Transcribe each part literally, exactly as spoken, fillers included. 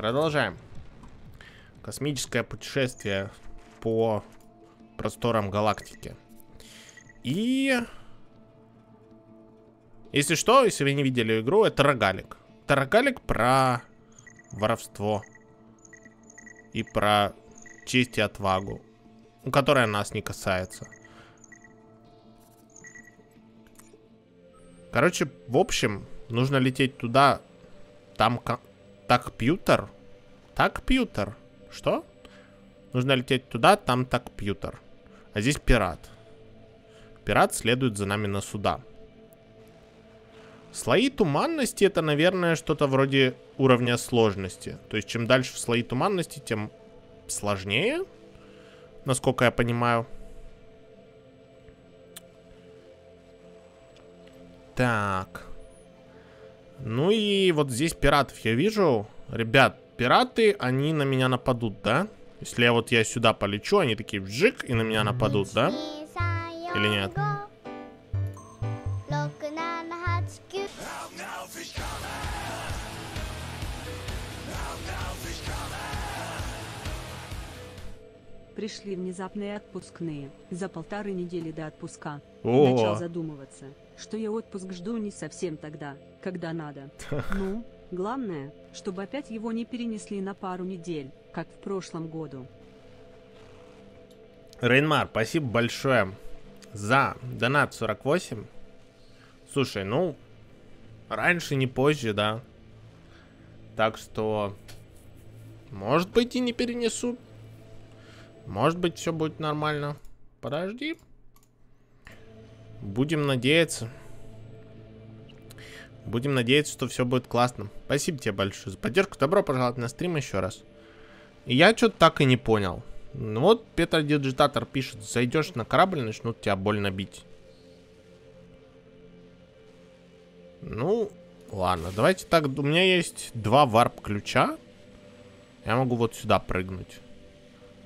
Продолжаем. Космическое путешествие по просторам галактики. И... Если что, если вы не видели игру, это рогалик. Это рогалик про воровство. И про честь и отвагу. Которая нас не касается. Короче, в общем, нужно лететь туда. Там такпьютер. Такпьютер. Что? Нужно лететь туда, там такпьютер. А здесь пират. Пират следует за нами на суда. Слои туманности — это, наверное, что-то вроде уровня сложности. То есть, чем дальше в слои туманности, тем сложнее. Насколько я понимаю. Так. Ну и вот здесь пиратов я вижу. Ребят, пираты, они на меня нападут, да? Если я вот я сюда полечу, они такие вжик и на меня нападут, да? Или нет? Пришли внезапные отпускные, за полторы недели до отпуска. О-о-о. Начал задумываться, что я отпуск жду не совсем тогда, когда надо. Ну, главное, чтобы опять его не перенесли на пару недель, как в прошлом году. Рейнмар, спасибо большое за донат сорок восемь. Слушай, ну, раньше не позже, да. Так что, может быть, и не перенесут. Может быть, все будет нормально. Подожди. Будем надеяться. Будем надеяться, что все будет классно. Спасибо тебе большое за поддержку. Добро пожаловать на стрим еще раз. Я что-то так и не понял. Ну вот, Петр Диджитатор пишет. Зайдешь на корабль, начнут тебя больно бить. Ну, ладно. Давайте так. У меня есть два варп-ключа. Я могу вот сюда прыгнуть.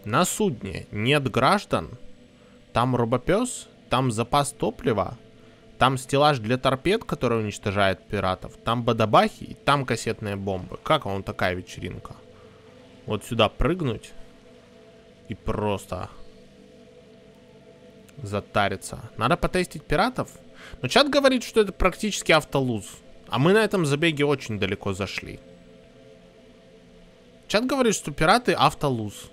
На судне нет граждан. Там робопес, там запас топлива, там стеллаж для торпед, который уничтожает пиратов, там бадабахи и там кассетные бомбы. Как вам такая вечеринка? Вот сюда прыгнуть и просто затариться. Надо потестить пиратов. Но чат говорит, что это практически автолуз. А мы на этом забеге очень далеко зашли. Чат говорит, что пираты автолуз.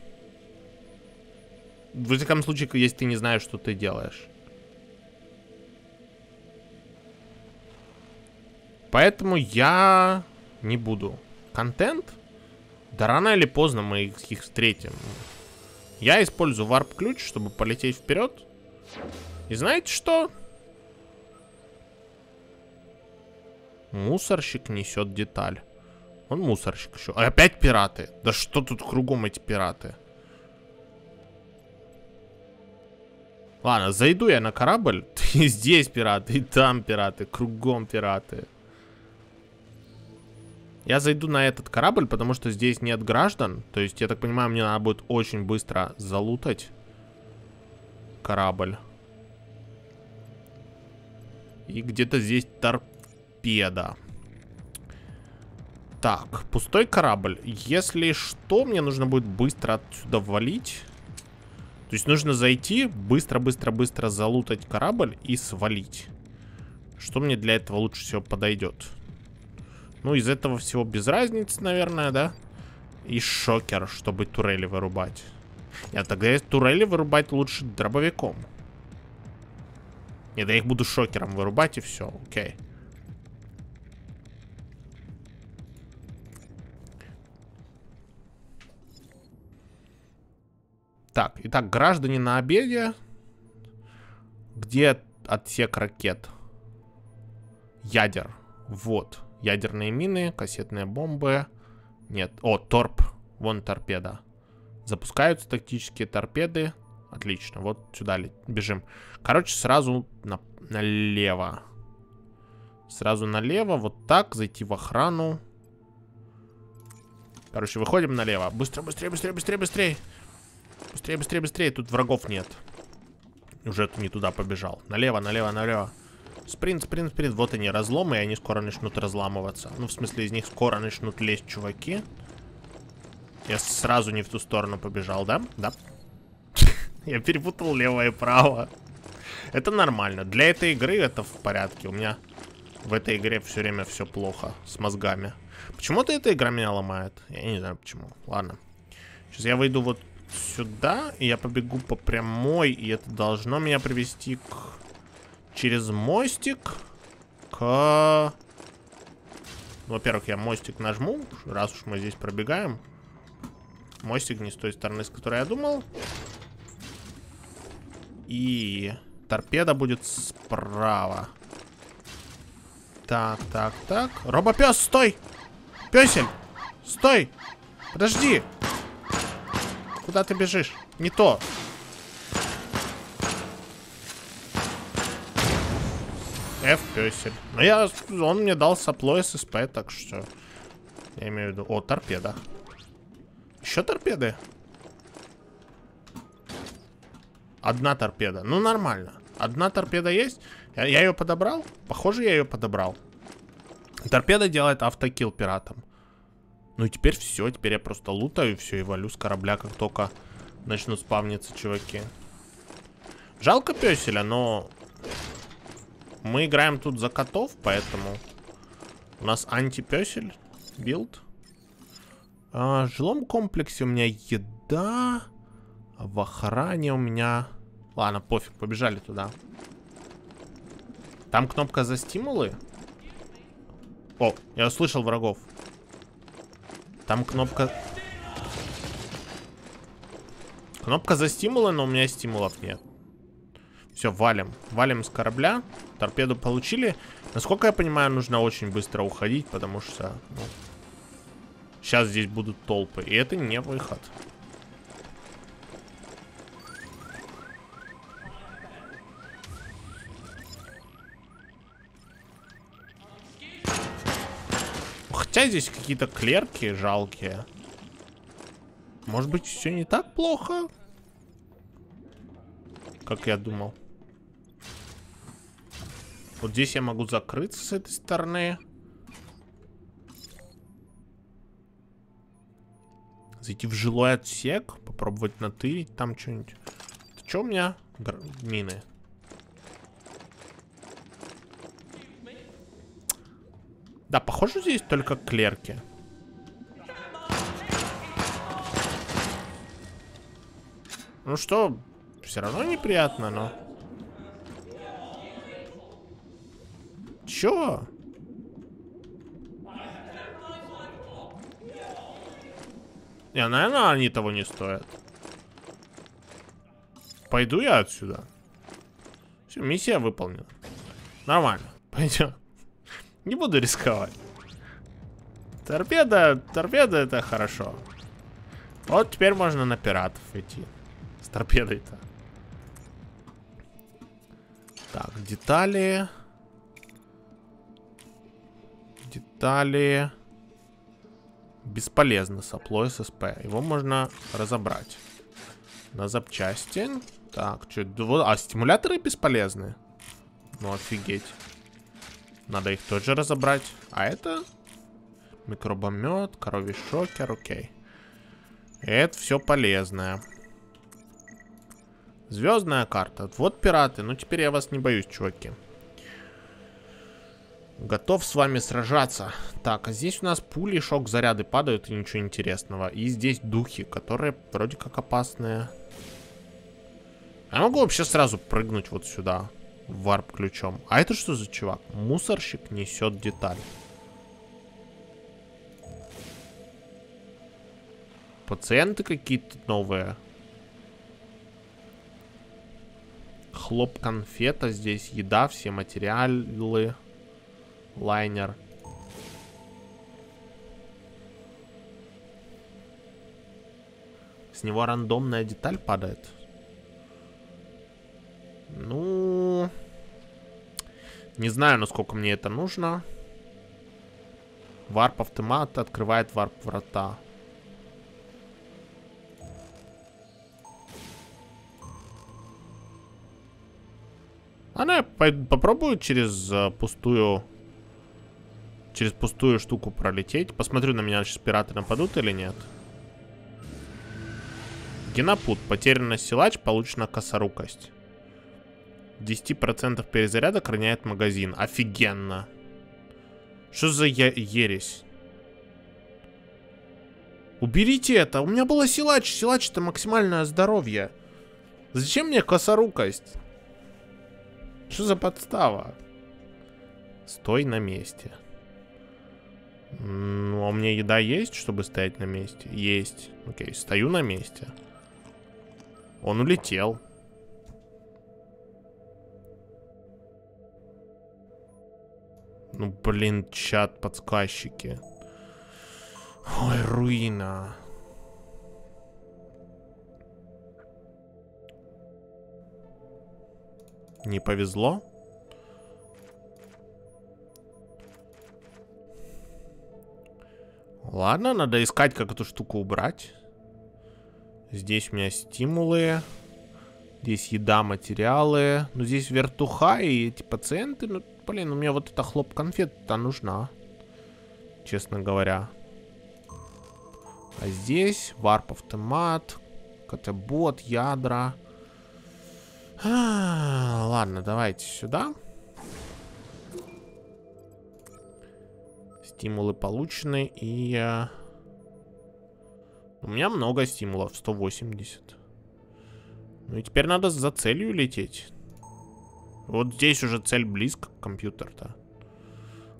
В любом случае, если ты не знаешь, что ты делаешь. Поэтому я не буду. Контент? Да рано или поздно мы их встретим. Я использую варп-ключ, чтобы полететь вперед. И знаете что? Мусорщик несет деталь. Он мусорщик еще. А опять пираты. Да что тут кругом эти пираты? Ладно, зайду я на корабль. И здесь пираты, и там пираты, кругом пираты. Я зайду на этот корабль, потому что здесь нет граждан. То есть, я так понимаю, мне надо будет очень быстро залутать корабль. И где-то здесь торпеда. Так, пустой корабль. Если что, мне нужно будет быстро отсюда валить. То есть нужно зайти, быстро-быстро-быстро залутать корабль и свалить. Что мне для этого лучше всего подойдет? Ну, из этого всего без разницы, наверное, да? И шокер, чтобы турели вырубать. Нет, тогда турели вырубать лучше дробовиком. Нет, я их буду шокером вырубать и все, окей. Так, итак, граждане на обеде. Где отсек ракет? Ядер. Вот. Ядерные мины, кассетные бомбы. Нет. О, торп. Вон торпеда. Запускаются тактические торпеды. Отлично. Вот сюда бежим. Короче, сразу на... налево. Сразу налево. Вот так. Зайти в охрану. Короче, выходим налево. Быстро, быстрее, быстрее, быстрее, быстрее. Быстрее, быстрее, быстрее. Тут врагов нет. Уже не туда побежал. Налево, налево, налево. Спринт, спринт, спринт. Вот они, разломы, и они скоро начнут разламываться. Ну, в смысле, из них скоро начнут лезть чуваки. Я сразу не в ту сторону побежал, да? Да. Я перепутал левое и право. Это нормально. Для этой игры это в порядке. У меня в этой игре все время все плохо с мозгами. Почему-то эта игра меня ломает. Я не знаю почему. Ладно. Сейчас я выйду вот сюда, и я побегу по прямой, и это должно меня привести к... через мостик к... Во-первых, я мостик нажму, раз уж мы здесь пробегаем. Мостик не с той стороны, с которой я думал. И торпеда будет справа. Так, так, так. Робопес, стой! Песель! Стой! Подожди! Куда ты бежишь? Не то. F, песель. Но я... Он мне дал сопло эс эс пэ, так что... Я имею в виду... О, торпеда. Еще торпеды? Одна торпеда. Ну, нормально. Одна торпеда есть. Я, я ее подобрал? Похоже, я ее подобрал. Торпеда делает автокилл пиратам. Ну и теперь все. Теперь я просто лутаю все и валю с корабля, как только начнут спавниться чуваки. Жалко песеля, но... Мы играем тут за котов, поэтому... У нас антипесель билд. А, в жилом комплексе у меня еда... В охране у меня... Ладно, пофиг, побежали туда. Там кнопка за стимулы? О, я услышал врагов. Там кнопка... Кнопка за стимулы, но у меня стимулов нет. Все, валим. Валим с корабля. Торпеду получили. Насколько я понимаю, нужно очень быстро уходить, потому что... Ну, сейчас здесь будут толпы. И это не выход. Хотя здесь какие-то клерки жалкие. Может быть, все не так плохо, как я думал. Вот здесь я могу закрыться с этой стороны. Зайти в жилой отсек, попробовать натырить там что-нибудь. Что у меня? Мины. Да, похоже, здесь только клерки. Ну что, все равно неприятно, но... Чё? Не, наверное, они того не стоят. Пойду я отсюда. Все, миссия выполнена. Нормально, пойдем. Не буду рисковать. Торпеда, торпеда это хорошо. Вот теперь можно на пиратов идти. С торпедой-то. Так, детали. Детали. Бесполезно сопло эс эс пэ. Его можно разобрать. На запчасти. Так, что... А стимуляторы бесполезны? Ну офигеть. Надо их тоже разобрать. А это микробомет, коровий шокер, окей. Это все полезное. Звездная карта. Вот пираты. Ну теперь я вас не боюсь, чуваки. Готов с вами сражаться. Так, а здесь у нас пули, шок, заряды падают и ничего интересного. И здесь духи, которые вроде как опасные. Я могу вообще сразу прыгнуть вот сюда. Варп ключом. А это что за чувак? Мусорщик несет деталь. Пациенты какие-то новые. Хлоп, конфета. Здесь еда, все материалы. Лайнер. С него рандомная деталь падает. Ну... Не знаю, насколько мне это нужно. Варп автомат открывает варп врата. Она попробую через э, пустую... Через пустую штуку пролететь. Посмотрю, на меня сейчас пираты нападут или нет. Генопут. Потеряна силач, получена косорукость. десять процентов перезаряда храняет магазин. Офигенно. Что за е ересь? Уберите это. У меня была силач. Силач — это максимальное здоровье. Зачем мне косорукость? Что за подстава? Стой на месте. Ну, а у меня еда есть, чтобы стоять на месте? Есть. Окей, стою на месте. Он улетел. Ну, блин, чат, подсказчики. Ой, руина. Не повезло. Ладно, надо искать, как эту штуку убрать. Здесь у меня стимулы. Здесь еда, материалы. Ну, здесь вертуха и эти пациенты. Ну, блин, у меня вот эта хлоп-конфета нужна, честно говоря. А здесь варп-автомат, катобот, ядра. А, ладно, давайте сюда. Стимулы получены, и э, у меня много стимулов, сто восемьдесят. Ну и теперь надо за целью лететь. Вот здесь уже цель близко к компьютеру-то.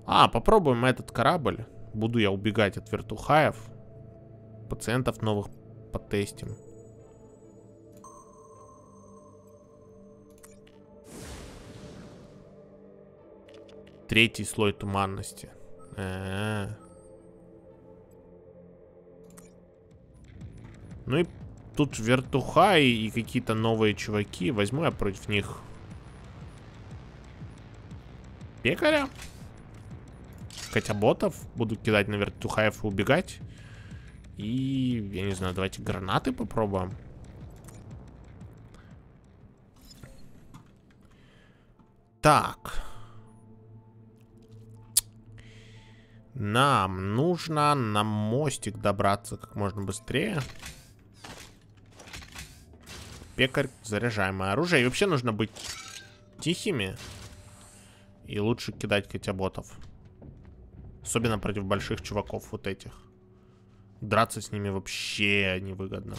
А, попробуем этот корабль. Буду я убегать от вертухаев. Пациентов новых потестим. Третий слой туманности. А-а-а. Ну и тут вертуха и, и какие-то новые чуваки. Возьму я против них пекаря. Хотя ботов буду кидать на вертухаев и убегать. И, я не знаю, давайте гранаты попробуем. Так. Нам нужно на мостик добраться как можно быстрее. Пекарь, заряжаемое оружие. И вообще нужно быть тихими. И лучше кидать котяботов. Особенно против больших чуваков вот этих. Драться с ними вообще невыгодно.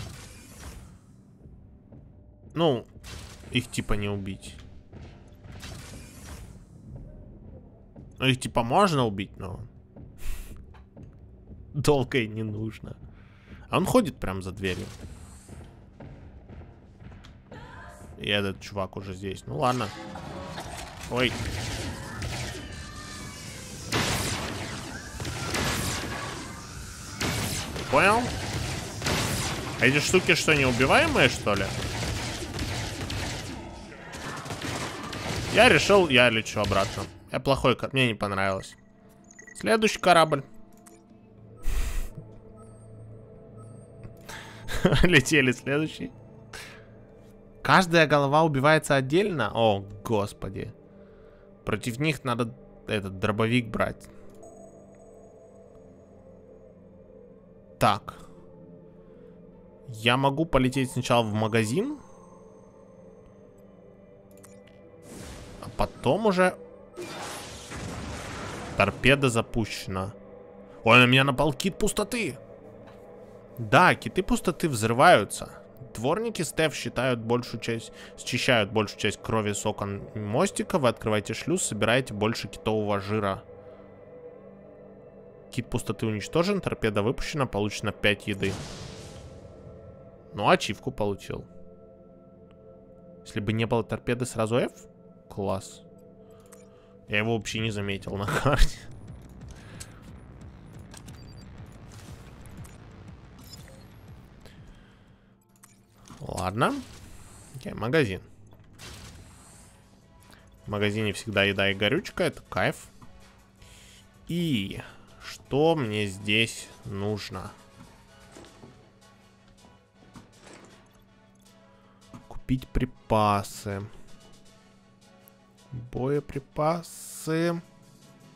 Ну, их типа не убить. Ну, их типа можно убить, но... долго и не нужно. А он ходит прям за дверью. И этот чувак уже здесь. Ну ладно. Ой. Понял? А эти штуки что, неубиваемые, что ли? Я решил, я лечу обратно. Я плохой, мне не понравилось. Следующий корабль. Летели следующий. Каждая голова убивается отдельно? О, господи. Против них надо этот дробовик брать. Так. Я могу полететь сначала в магазин. А потом уже... торпеда запущена. Ой, у меня на пол кит пустоты. Да, киты пустоты взрываются. Дворники Стеф считают большую часть, счищают большую часть крови с окон мостика. Вы открываете шлюз, собираете больше китового жира. Кит пустоты уничтожен, торпеда выпущена, получено пять еды. Ну, ачивку получил. Если бы не было торпеды, сразу F? Класс. Я его вообще не заметил на карте. Ладно. Окей, магазин. В магазине всегда еда и горючка. Это кайф. И что мне здесь нужно? Купить припасы. Боеприпасы.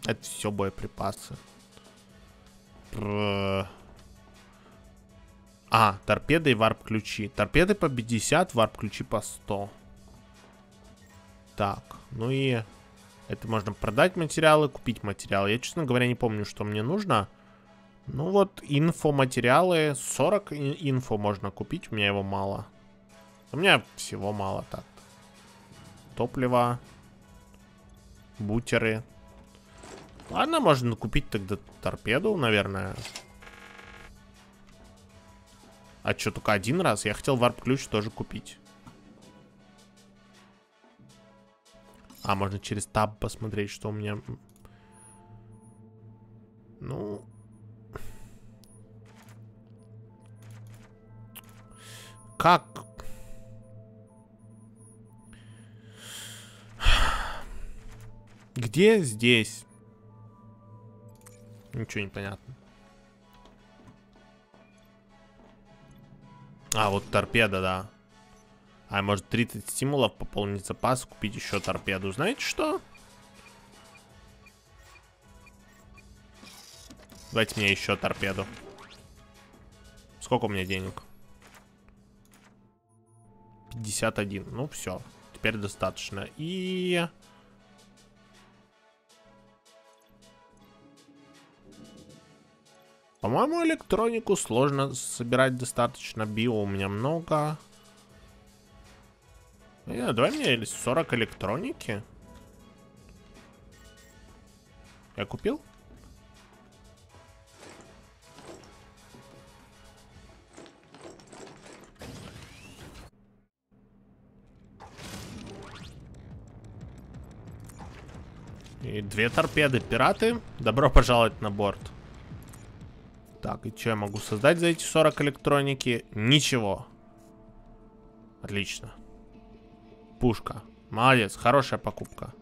Это все боеприпасы. Пр... А, торпеды и варп-ключи. Торпеды по пятьдесят, варп-ключи по сто. Так, ну и... это можно продать материалы, купить материалы. Я, честно говоря, не помню, что мне нужно. Ну вот, инфоматериалы. сорок инфо можно купить. У меня его мало. У меня всего мало так. Топливо. Бутеры. Ладно, можно купить тогда торпеду, наверное. А что, только один раз? Я хотел варп-ключ тоже купить. А, можно через таб посмотреть, что у меня... Ну... Как? Где здесь? Ничего не понятно. А, вот торпеда, да. А, может, тридцать стимулов, пополнить запас, купить еще торпеду. Знаете что? Давайте мне еще торпеду. Сколько у меня денег? пятьдесят один. Ну, все. Теперь достаточно. И... по-моему, электронику сложно собирать достаточно. Био у меня много... Не, давай мне сорок электроники. Я купил? И две торпеды. Пираты, добро пожаловать на борт. Так, и что я могу создать за эти сорок электроники? Ничего. Отлично. Пушка. Молодец, хорошая покупка.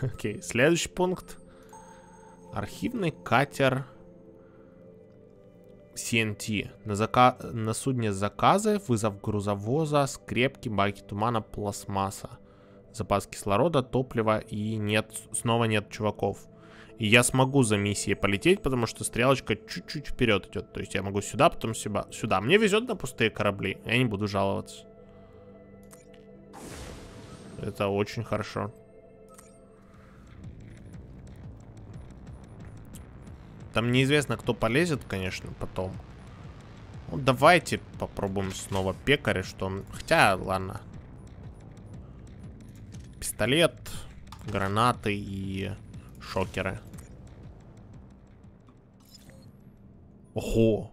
Окей, следующий пункт. Архивный катер си эн ти. На, зака... на судне заказы, вызов грузовоза, скрепки, баки тумана, пластмасса. Запас кислорода, топлива и нет, снова нет чуваков. И я смогу за миссией полететь, потому что стрелочка чуть-чуть вперед идет. То есть я могу сюда, потом сюда. сюда. Мне везет на пустые корабли, я не буду жаловаться. Это очень хорошо. Там неизвестно, кто полезет, конечно, потом. Ну, давайте попробуем снова пекаря, что он... Хотя, ладно. Пистолет, гранаты и шокеры. Ого!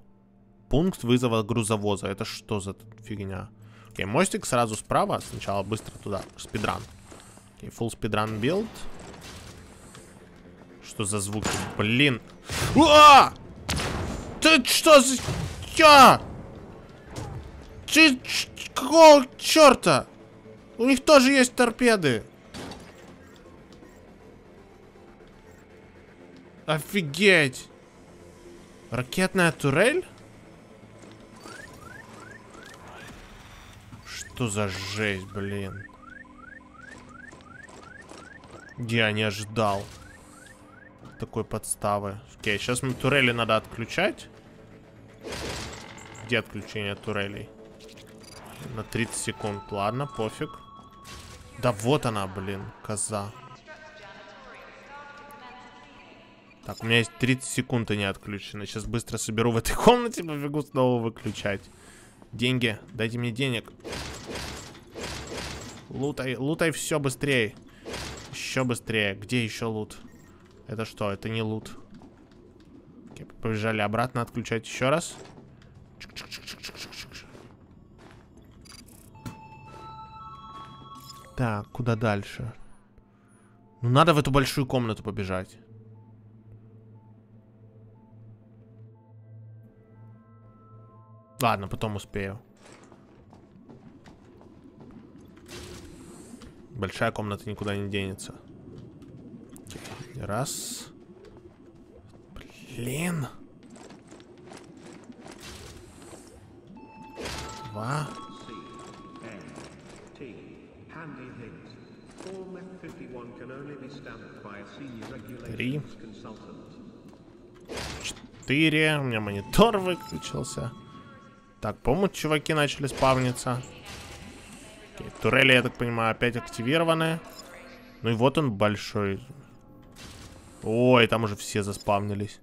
Пункт вызова грузовоза. Это что за фигня? Окей, мостик сразу справа. Сначала быстро туда. Спидран. Окей, full speedrun build. Что за звуки? Блин. А! Ты что за... Я! Ты... Какого черта? У них тоже есть торпеды. Офигеть. Ракетная турель? Что за жесть, блин. Я не ожидал такой подставы. Окей, сейчас мы турели надо отключать. Где отключение турелей? На тридцать секунд. Ладно, пофиг. Да вот она, блин, коза. Так, у меня есть тридцать секунд и не отключено. Сейчас быстро соберу в этой комнате, побегу снова выключать. Деньги, дайте мне денег. Лутай, лутай все быстрее. Еще быстрее. Где еще лут? Это что? Это не лут. Окей, побежали обратно отключать еще раз. Так, куда дальше? Ну, надо в эту большую комнату побежать. Ладно, потом успею. Большая комната никуда не денется. Раз. Блин. Два. Три. четыре. У меня монитор выключился. Так, по-моему, чуваки начали спавниться. Окей, турели, я так понимаю, опять активированы. Ну и вот он большой. Ой, там уже все заспавнились.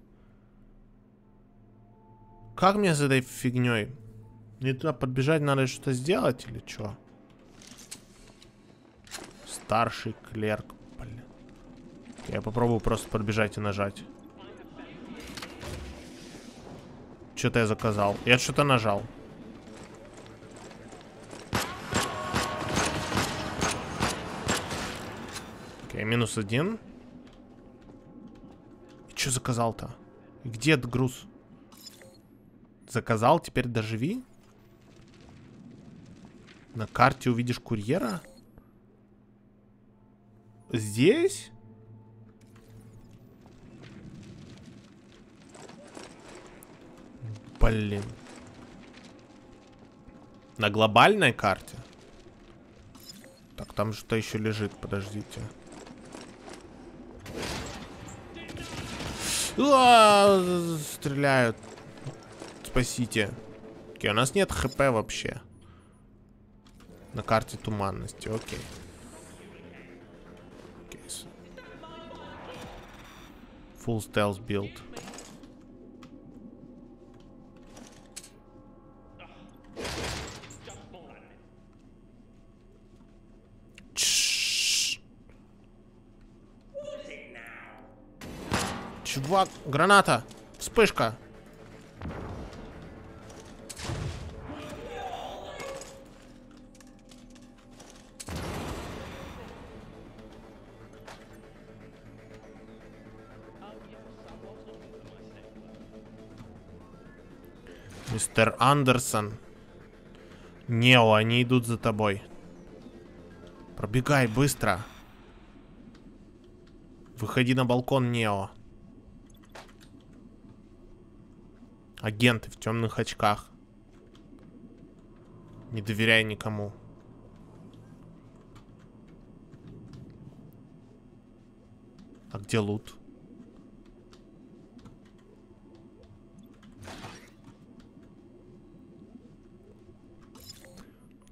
Как мне с этой фигней? Мне туда подбежать надо, что-то сделать или что? Старший клерк, блин. Я попробую просто подбежать и нажать. Что-то я заказал. Я что-то нажал. Окей, минус один. Что заказал-то? Где этот груз? Заказал, теперь доживи. На карте увидишь курьера. Здесь? Блин. На глобальной карте? Так, там что-то еще лежит, подождите. А-а-а, стреляют. Спасите. Окей, у нас нет хп вообще. На карте туманности, окей. Окей. Full stealth build. Чувак, граната, вспышка. Мистер Андерсон. Нео, они идут за тобой. Пробегай быстро. Выходи на балкон, Нео. Агенты в темных очках. Не доверяй никому. А где лут?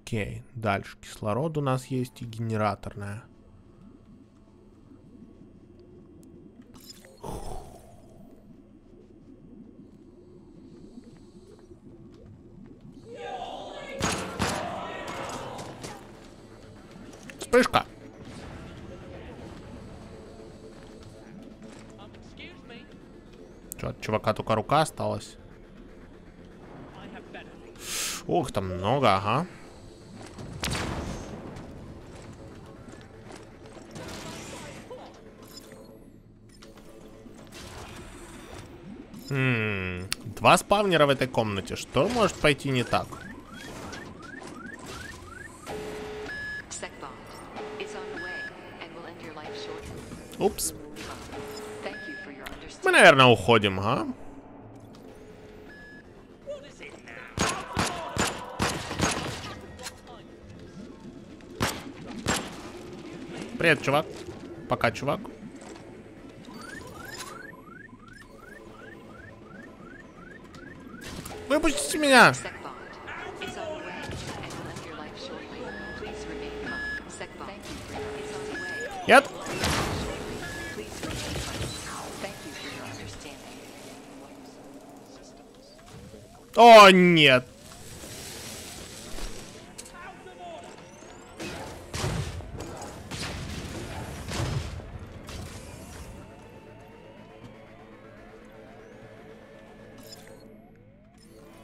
Окей, дальше кислород у нас есть и генераторная. Вспышка. Чё, от чувака только рука осталась. Ох, там много, ага. М-м, два спавнера в этой комнате. Что может пойти не так? Упс. Мы, наверное, уходим, а? Привет, чувак. Пока, чувак. Выпустите меня! Я... О, нет.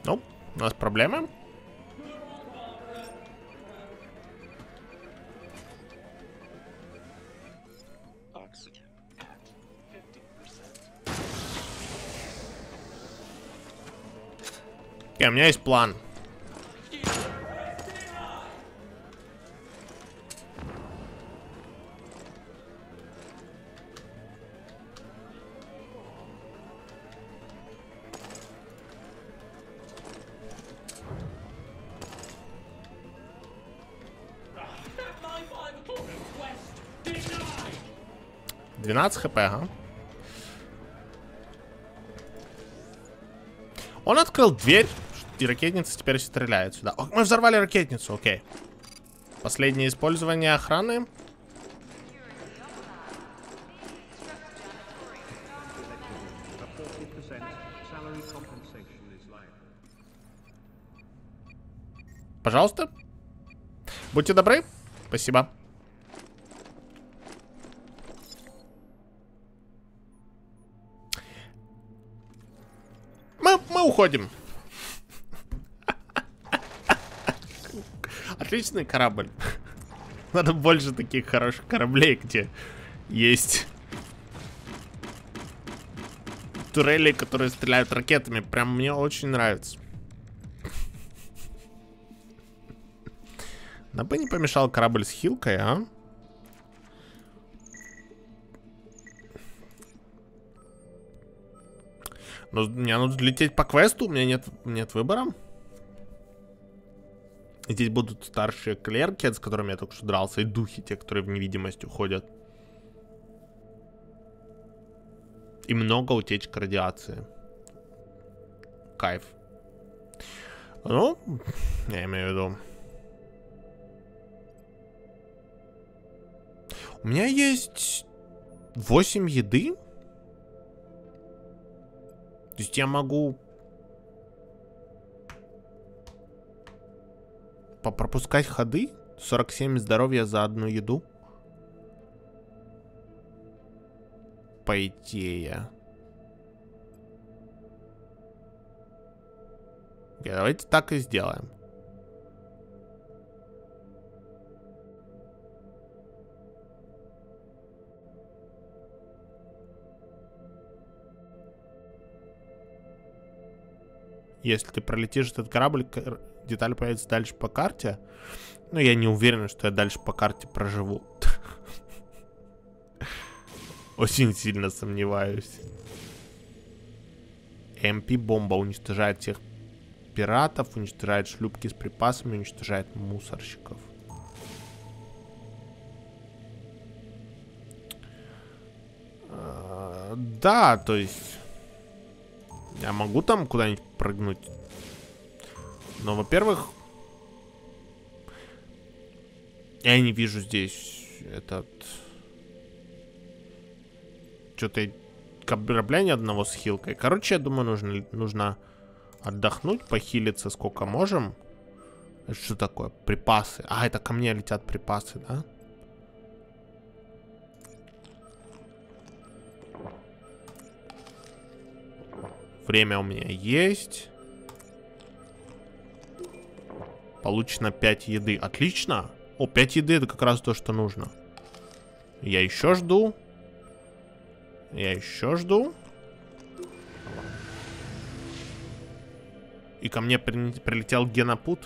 Ну, у нас проблемы. У меня есть план. двенадцать хп, ага. Он открыл дверь, и ракетница теперь стреляет сюда. О, мы взорвали ракетницу, окей. Последнее использование охраны. Пожалуйста. Будьте добры. Спасибо. Мы, мы уходим. Отличный корабль. Надо больше таких хороших кораблей, где есть турели, которые стреляют ракетами. Прям мне очень нравится. Нам бы не помешал корабль с хилкой, а? Но мне надо лететь по квесту, у меня нет, нет выбора. И здесь будут старшие клерки, с которыми я только что дрался, и духи, те, которые в невидимость уходят. И много утечек радиации. Кайф. Ну, я имею в виду. У меня есть восемь еды. То есть я могу пропускать ходы. сорок семь здоровья за одну еду. По идее. Давайте так и сделаем. Если ты пролетишь этот корабль, деталь появится дальше по карте. Но я не уверен, что я дальше по карте проживу. Очень сильно сомневаюсь. эм пи-бомба уничтожает всех пиратов, уничтожает шлюпки с припасами, уничтожает мусорщиков. Да, то есть... Я могу там куда-нибудь прыгнуть. Но, во-первых, я не вижу здесь этот... Что-то корабля ни одного с хилкой. Короче, я думаю, нужно, нужно отдохнуть, похилиться сколько можем. Это что такое? Припасы. А, это ко мне летят припасы, да? Время у меня есть. Получено пять еды. Отлично. О, пять еды это как раз то, что нужно. Я еще жду. Я еще жду. И ко мне при... прилетел генопут.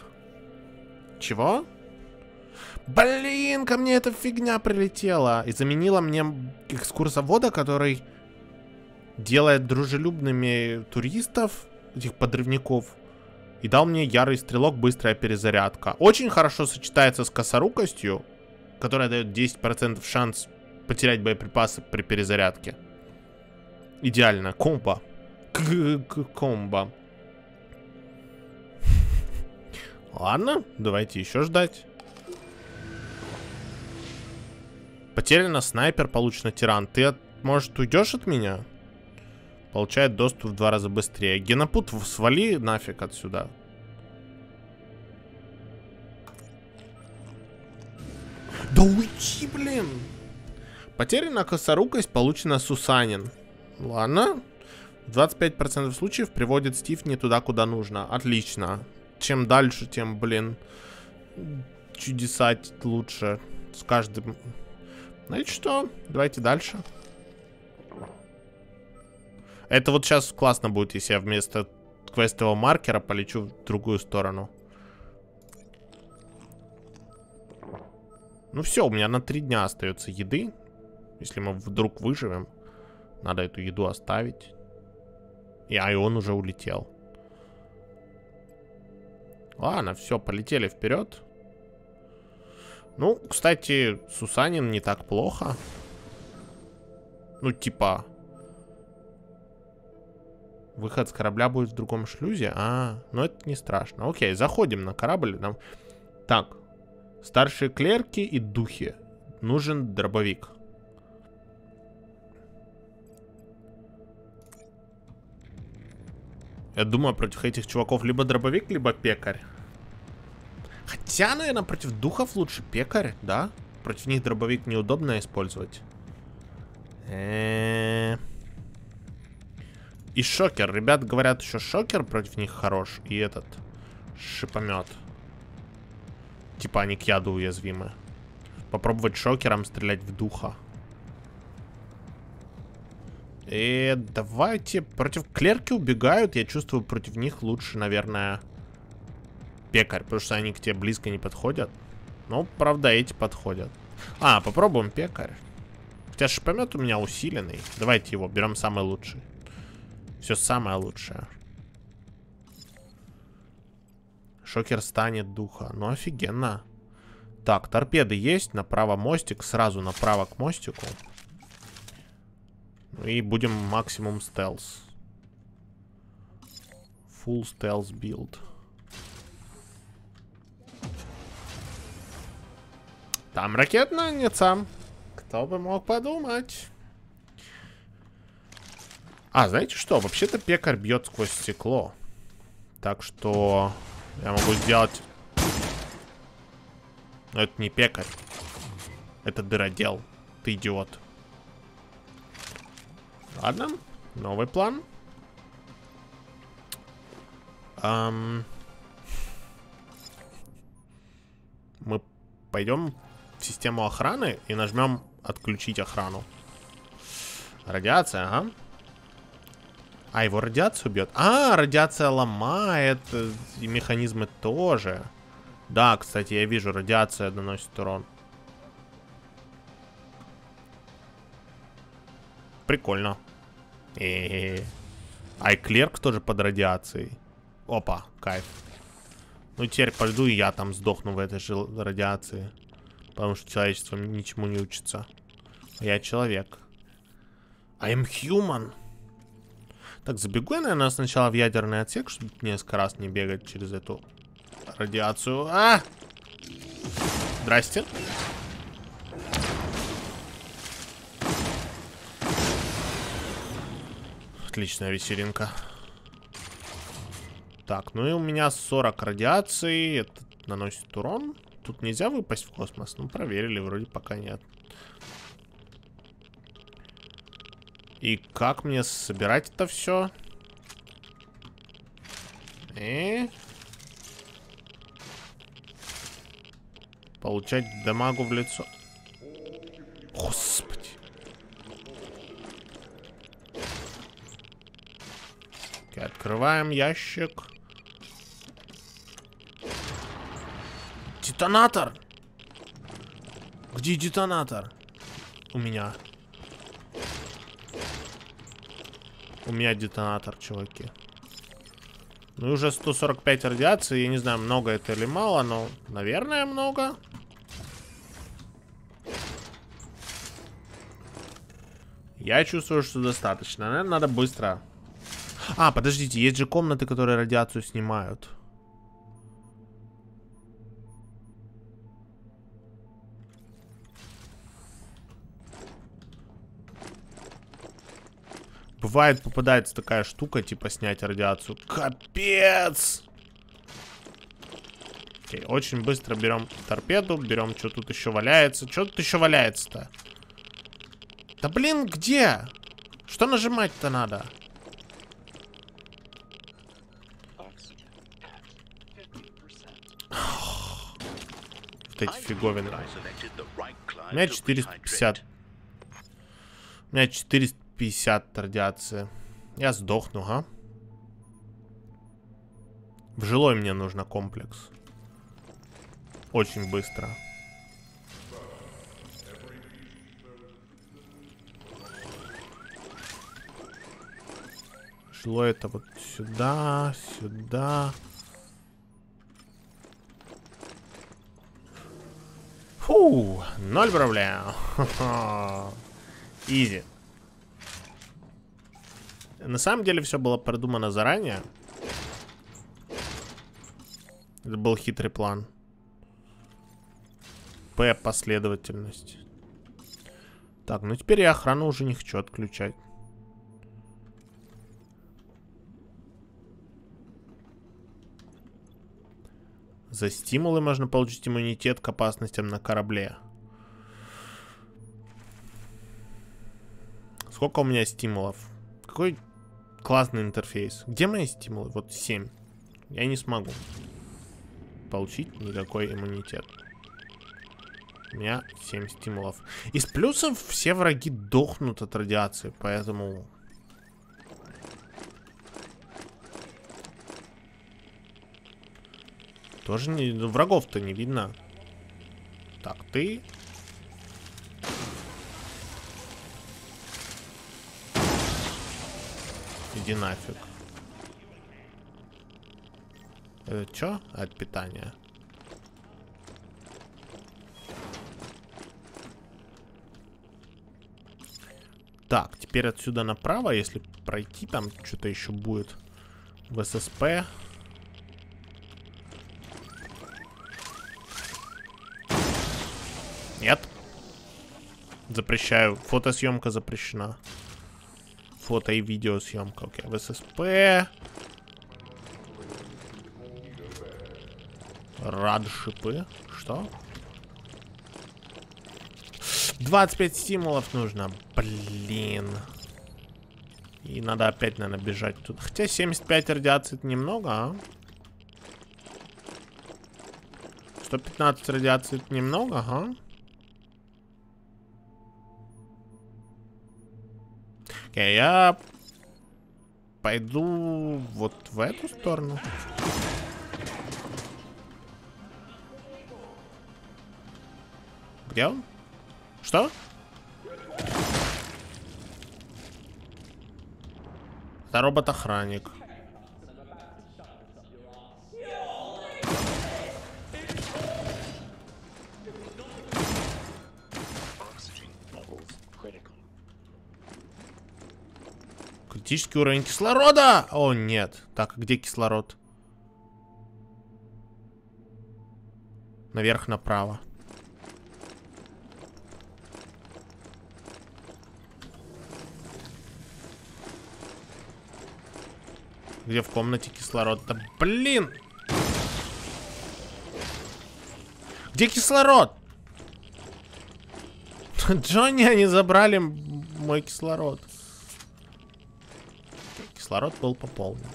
Чего? Блин, ко мне эта фигня прилетела. И заменила мне экскурсовода, который... делает дружелюбными туристов, этих подрывников. И дал мне ярый стрелок, быстрая перезарядка. Очень хорошо сочетается с косорукостью, которая дает десять процентов шанс потерять боеприпасы при перезарядке. Идеально. Комбо. Комбо. Ладно, давайте еще ждать. Потеряно снайпер, получено тиран. Ты, от... может, уйдешь от меня? Получает доступ в два раза быстрее. Генопут, свали нафиг отсюда. Да уйди, блин. Потеряна косорукость, получена Сусанин. Ладно. двадцать пять процентов случаев приводит Стив не туда, куда нужно. Отлично. Чем дальше, тем, блин, чудесать лучше. С каждым... Значит, что? Давайте дальше. Это вот сейчас классно будет, если я вместо квестового маркера полечу в другую сторону. Ну все, у меня на три дня остается еды. Если мы вдруг выживем, надо эту еду оставить. И, а и он уже улетел. Ладно, все, полетели вперед. Ну, кстати, Сусанин не так плохо. Ну, типа... Выход с корабля будет в другом шлюзе. А, ну это не страшно. Окей, заходим на корабль. Нам... Так, старшие клерки и духи. Нужен дробовик. Я думаю, против этих чуваков либо дробовик, либо пекарь. Хотя, наверное, против духов лучше пекарь, да? Против них дробовик неудобно использовать. Э-э-э. И шокер. Ребят говорят, еще шокер против них хорош. И этот шипомет. Типа они к яду уязвимы. Попробовать шокером стрелять в духа. И давайте... Против клерки убегают. Я чувствую, против них лучше, наверное, пекарь. Потому что они к тебе близко не подходят. Но, правда, эти подходят. А, попробуем пекарь. Хотя шипомет у меня усиленный. Давайте его, берем самый лучший. Все самое лучшее. Шокер станет духа. Ну, офигенно. Так, торпеды есть. Направо мостик. Сразу направо к мостику. И будем максимум стелс. Full стелс билд. Там ракетная нет сам. Кто бы мог подумать. А, знаете что? Вообще-то пекарь бьет сквозь стекло. Так что я могу сделать... Но это не пекарь. Это дыродел. Ты идиот. Ладно, новый план. Эм... Мы пойдем в систему охраны и нажмем отключить охрану. Радиация, ага. А, его радиацию бьет. А, радиация ломает. И механизмы тоже. Да, кстати, я вижу, радиация наносит урон. Прикольно. Э-э-э. А и клерк тоже под радиацией. Опа, кайф. Ну теперь пойду и я там сдохну в этой же радиации. Потому что человечество ничему не учится. Я человек. I'm human. Так, забегу я, наверное, сначала в ядерный отсек, чтобы несколько раз не бегать через эту радиацию. А! Здрасте. Отличная вечеринка. Так, ну и у меня сорок радиации. Это наносит урон. Тут нельзя выпасть в космос. Ну, проверили, вроде пока нет. И как мне собирать это все? И... Получать дамагу в лицо. Господи. Открываем ящик. Детонатор! Где детонатор? У меня. У меня детонатор, чуваки. Ну и уже сто сорок пять радиации. Я не знаю, много это или мало, но, наверное, много. Я чувствую, что достаточно. Наверное, надо быстро... А, подождите, есть же комнаты, которые радиацию снимают. Бывает, попадается такая штука, типа снять радиацию. Капец! Окей, очень быстро берем торпеду, берем, что тут еще валяется. Что тут еще валяется-то? Да блин, где? Что нажимать-то надо? Эти фиговины. У меня четыреста пятьдесят. У меня четыреста пятьдесят радиации. Я сдохну, а? В жилой мне нужно комплекс. Очень быстро. Жилой это вот сюда, сюда. Фу, ноль проблем. Изи. На самом деле все было продумано заранее. Это был хитрый план. П — последовательность. Так, ну теперь я охрану уже не хочу отключать. За стимулы можно получить иммунитет к опасностям на корабле. Сколько у меня стимулов? Какой классный интерфейс. Где мои стимулы? Вот семь. Я не смогу получить никакой иммунитет. У меня семь стимулов. Из плюсов все враги дохнут от радиации, поэтому... Тоже не... врагов-то не видно. Так, ты... Иди нафиг. Это что? От питания. Так, теперь отсюда направо, если пройти, там что-то еще будет в ССП. Нет. Запрещаю. Фотосъемка запрещена. Фото и видеосъемка. Окей, в ССП. Радшипы. Что? двадцать пять стимулов нужно. Блин. И надо опять, наверное, бежать тут. Хотя семьдесят пять радиации это немного, а? сто пятнадцать радиации это немного, ага. Окей, я пойду вот в эту сторону. Где он? Что? Это робот-охранник. Критический уровень кислорода! О, нет. Так, где кислород? Наверх направо. Где в комнате кислород? Да блин! Где кислород? Джонни, они забрали мой кислород. Кислород был пополнен.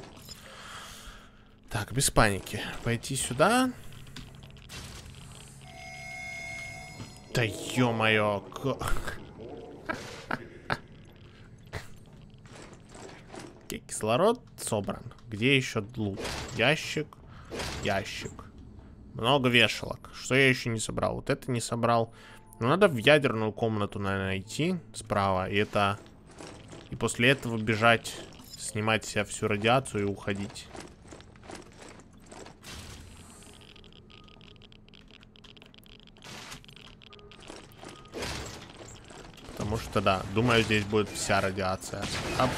Так, без паники. Пойти сюда. Да ё-моё! Кислород собран. Где еще лут? Ящик. Ящик. Много вешалок. Что я еще не собрал? Вот это не собрал. Но надо в ядерную комнату, наверное, идти справа. И это... И после этого бежать, снимать с себя всю радиацию и уходить. Потому что, да, думаю, здесь будет вся радиация. Оп.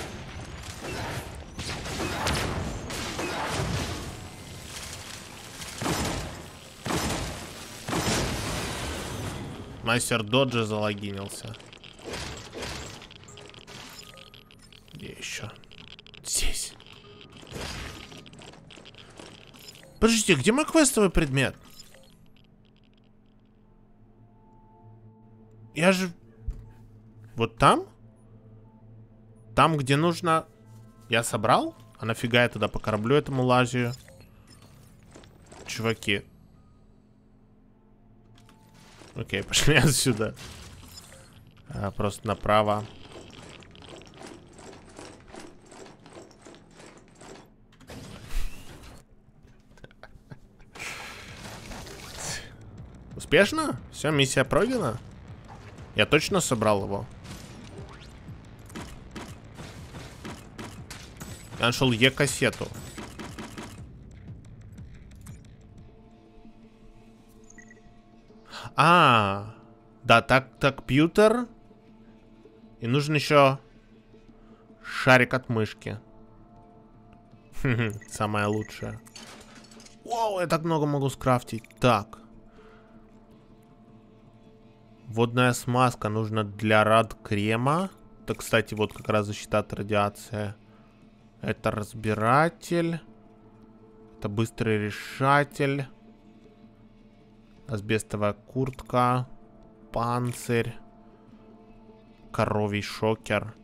Мастер Доджа залогинился. Где еще? Здесь. Подождите, где мой квестовый предмет? Я же... Вот там? Там, где нужно... Я собрал? А нафига я тогда по кораблю этому лазию? Чуваки... Окей, okay, пошли отсюда. А, просто направо. Успешно? Все, миссия пройдена? Я точно собрал его. Я нашел Е-кассету. А, да, так, так, компьютер. И нужен еще Шарик от мышки. Самое лучшее. Вау, я так много могу скрафтить. Так. Водная смазка нужна для рад-крема. Это, кстати, вот как раз защита от радиации. Это разбиратель. Это быстрый решатель. Асбестовая куртка. Панцирь. Коровий шокер.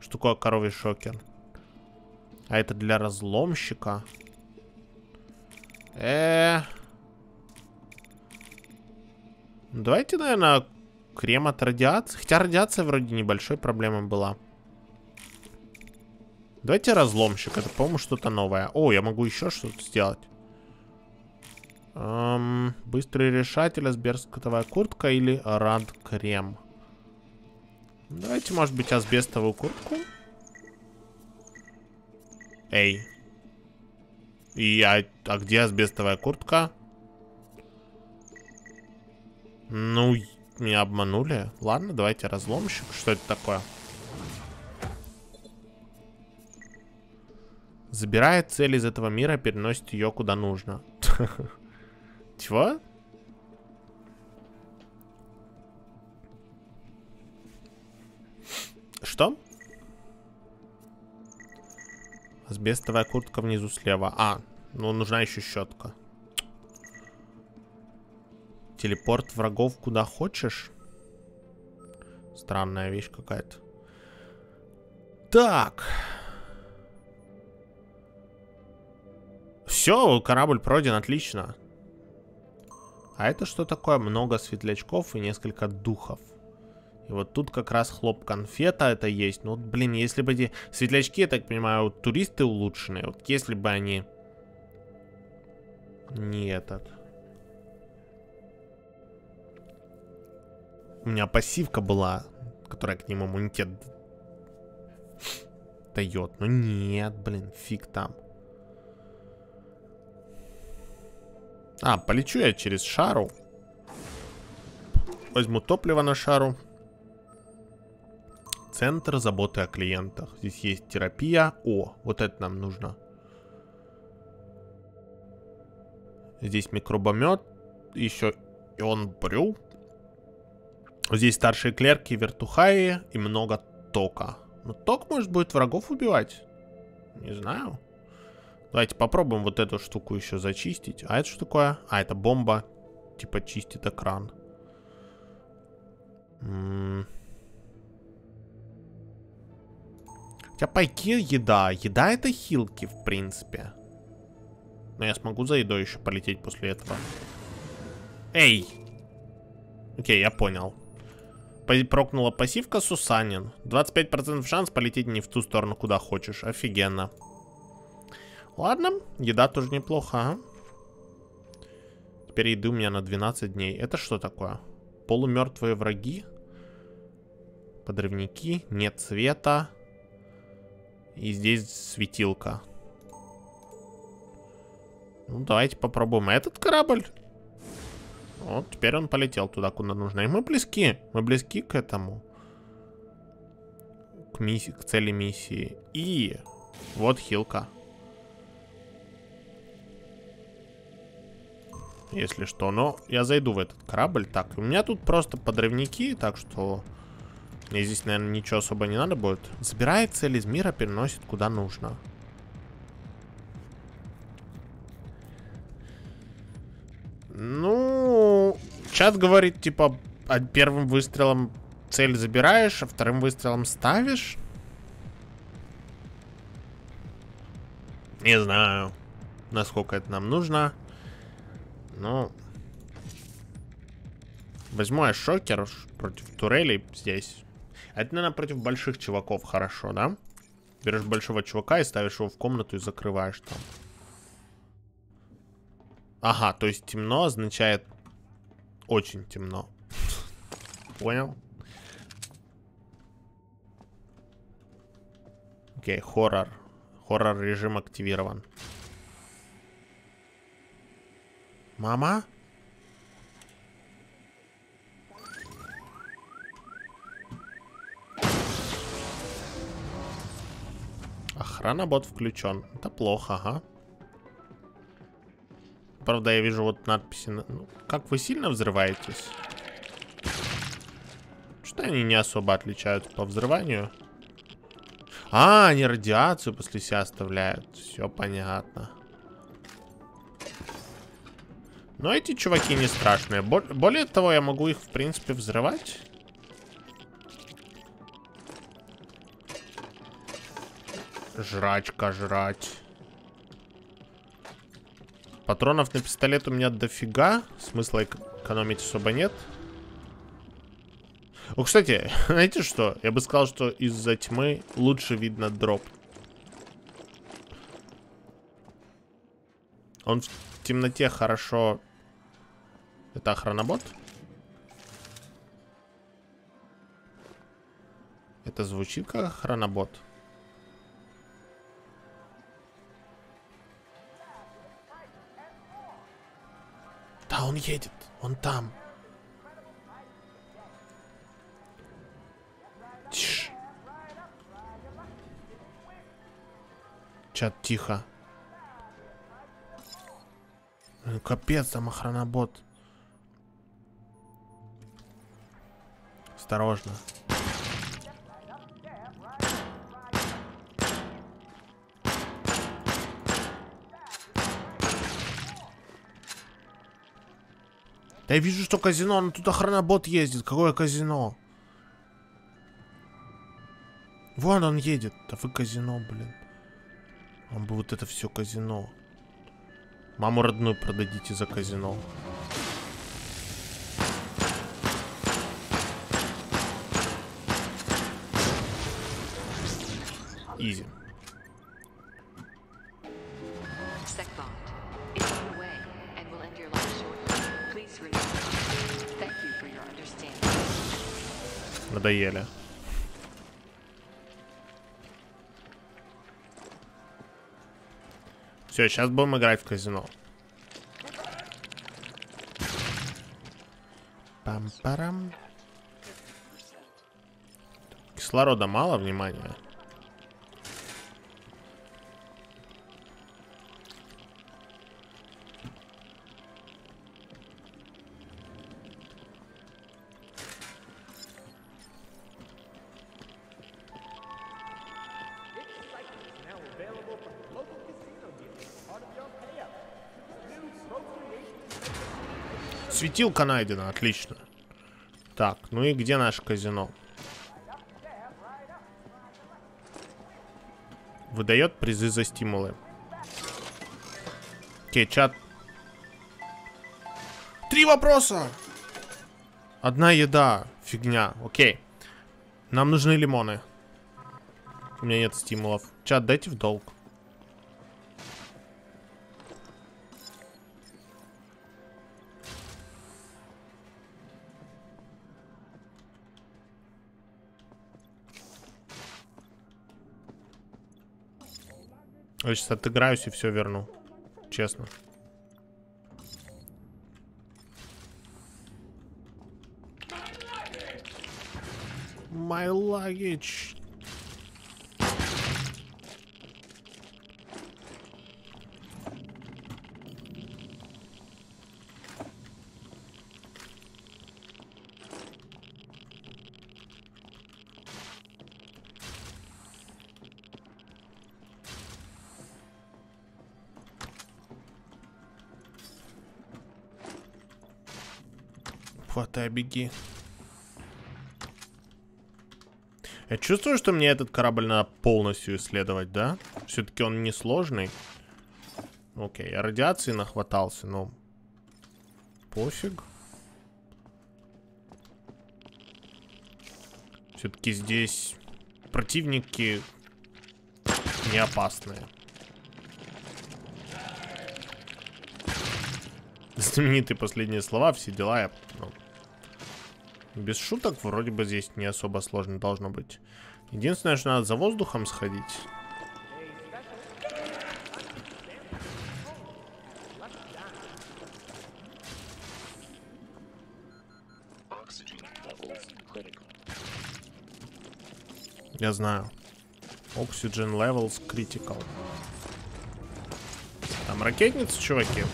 Что такое коровий шокер? А это для разломщика. Э-э-э. Давайте, наверное, крем от радиации. Хотя радиация вроде небольшой проблемой была. Давайте разломщик. Это, по-моему, что-то новое. О, я могу еще что-то сделать. Эм, быстрый решатель, асбестовая куртка или рад-крем. Давайте, может быть, асбестовую куртку. Эй. И а, а где асбестовая куртка? Ну, меня обманули. Ладно, давайте разломщик. Что это такое? Забирает цель из этого мира, переносит ее куда нужно. Чего? Что? Асбестовая куртка внизу слева. А, ну нужна еще щетка. Телепорт врагов куда хочешь. Странная вещь какая-то. Так. Все, корабль пройден, отлично. А это что такое? Много светлячков и несколько духов. И вот тут как раз хлоп-конфета это есть. Ну, вот, блин, если бы эти светлячки, я так понимаю, вот, туристы улучшенные. Вот если бы они... Не этот. У меня пассивка была, которая к ним иммунитет дает. Ну нет, блин, фиг там. А, полечу я через шару. Возьму топливо на шару. Центр заботы о клиентах. Здесь есть терапия. О, вот это нам нужно. Здесь микробомет. Еще и он брю. Здесь старшие клерки, вертухаи и много тока. Но ток может будет врагов убивать. Не знаю. Давайте попробуем вот эту штуку еще зачистить. А это что такое? А, это бомба. Типа чистит экран. М-м. Хотя пайки еда. Еда это хилки, в принципе. Но я смогу за едой еще полететь после этого. Эй! Окей, я понял. Прокнула пассивка Сусанин. двадцать пять процентов шанс полететь не в ту сторону, куда хочешь. Офигенно. Ладно, еда тоже неплохо, ага. Теперь еды у меня на двенадцать дней. Это что такое? Полумертвые враги. Подрывники. Нет света. И здесь светилка. Ну, давайте попробуем этот корабль. Вот, теперь он полетел туда, куда нужно. И мы близки. Мы близки к этому. К миссии, к цели миссии. И вот хилка. Если что, но я зайду в этот корабль. Так, у меня тут просто подрывники, так что мне здесь, наверное, ничего особо не надо будет. Забирает цель из мира, переносит куда нужно. Ну, чат говорит, типа, первым выстрелом цель забираешь, а вторым выстрелом ставишь. Не знаю, насколько это нам нужно. Ну, возьму я шокер против турелей здесь. Это, наверное, против больших чуваков хорошо, да? Берешь большого чувака и ставишь его в комнату и закрываешь там. Ага, то есть темно означает очень темно. Понял? Окей, хоррор. Хоррор режим активирован. Мама? Охрана бот включен. Это плохо, ага. Правда, я вижу вот надписи. Ну, как вы сильно взрываетесь? Что-то они не особо отличаются по взрыванию. А, они радиацию после себя оставляют. Все понятно. Но эти чуваки не страшные. Более того, я могу их, в принципе, взрывать. Жрачка жрать. Патронов на пистолет у меня дофига. Смысла экономить особо нет. О, кстати, знаете что? Я бы сказал, что из-за тьмы лучше видно дроп. Он в темноте хорошо... Это охранобот? Это звучит как охранобот. Да, он едет. Он там. Тише. Чат, тихо. Ну, капец, там охранобот. Осторожно. Да я вижу, что казино, но тут охранобот ездит. Какое казино? Вон он едет. Да вы казино, блин. Он бы вот это все казино. Маму родную продадите за казино. Изи. Надоели. Все, сейчас будем играть в казино. Пам-парам. Кислорода мало, внимания. Светилка найдена, отлично. Так, ну и где наше казино? Выдает призы за стимулы. Окей, чат. Три вопроса! Одна еда. Фигня, окей. Нам нужны лимоны. У меня нет стимулов. Чат, дайте в долг. Я сейчас отыграюсь и все верну. Честно. My luggage. Хватай, беги. Я чувствую, что мне этот корабль надо полностью исследовать, да? Все-таки он несложный. Окей, я радиации нахватался, но... Пофиг. Все-таки здесь противники не опасные. Знаменитые последние слова, все дела, я... Без шуток, вроде бы здесь не особо сложно должно быть. Единственное, что надо за воздухом сходить. Я знаю. Oxygen levels critical. Там ракетницы, чуваки.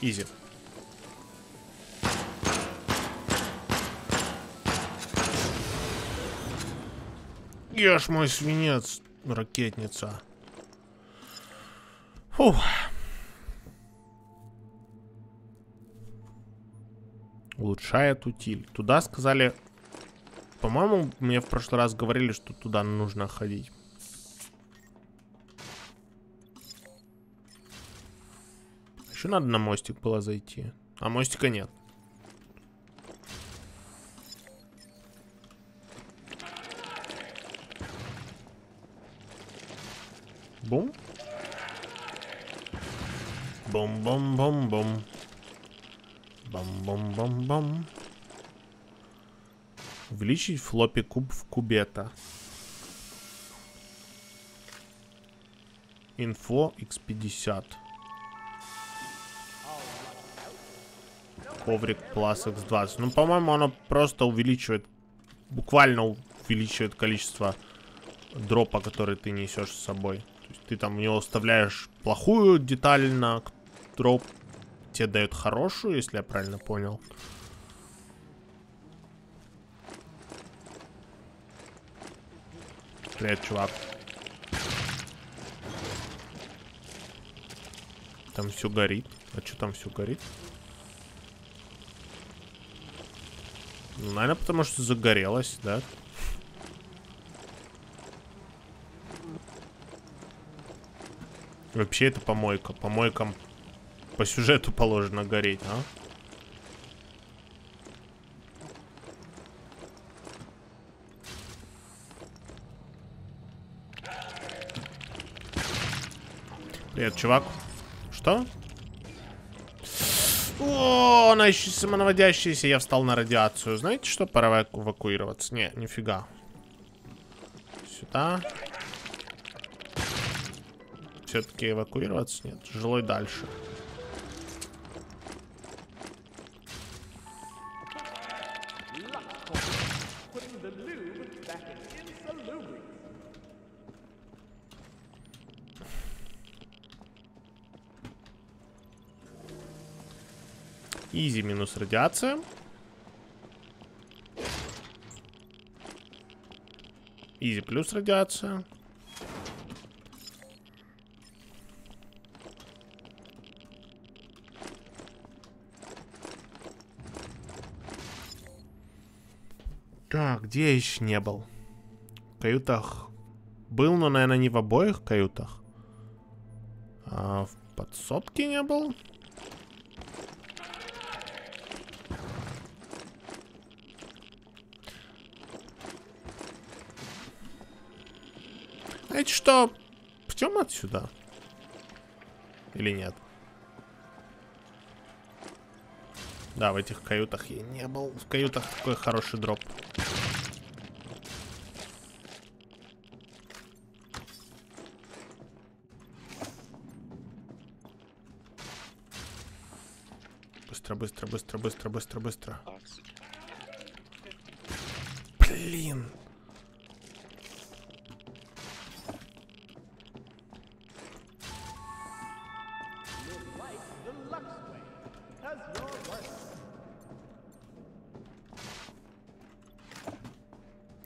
Изи. Я ж мой свинец, ракетница. Фух. Улучшает утиль. Туда сказали... По-моему, мне в прошлый раз говорили, что туда нужно ходить. Еще надо на мостик было зайти. А мостика нет. Бум. Бум-бум-бум-бум. Бам-бам-бам-бам. Увеличить флоппи куб в кубета. Инфо икс пятьдесят. Коврик плюс икс двадцать. Ну, по-моему, оно просто увеличивает, буквально увеличивает количество дропа, который ты несешь с собой. То есть ты там в него вставляешь плохую деталь на дроп. Тебе дают хорошую, если я правильно понял. Привет, чувак. Там все горит. А что там все горит? Ну, наверное, потому что загорелось, да? Вообще это помойка. Помойкам по сюжету положено гореть, а? Привет, чувак. Что? О, она еще самонаводящаяся. Я встал на радиацию. Знаете что? Пора эвакуироваться. Не, нифига. Сюда. Все-таки эвакуироваться? Нет. Жилой дальше. Изи минус радиация. Изи плюс радиация. Так, где я еще не был? В каютах был, но, наверное, не в обоих каютах. А в подсобке не был. Знаете что? Пойдем отсюда. Или нет? Да, в этих каютах я не был. В каютах такой хороший дроп. Быстро, быстро, быстро, быстро, быстро, быстро. Блин.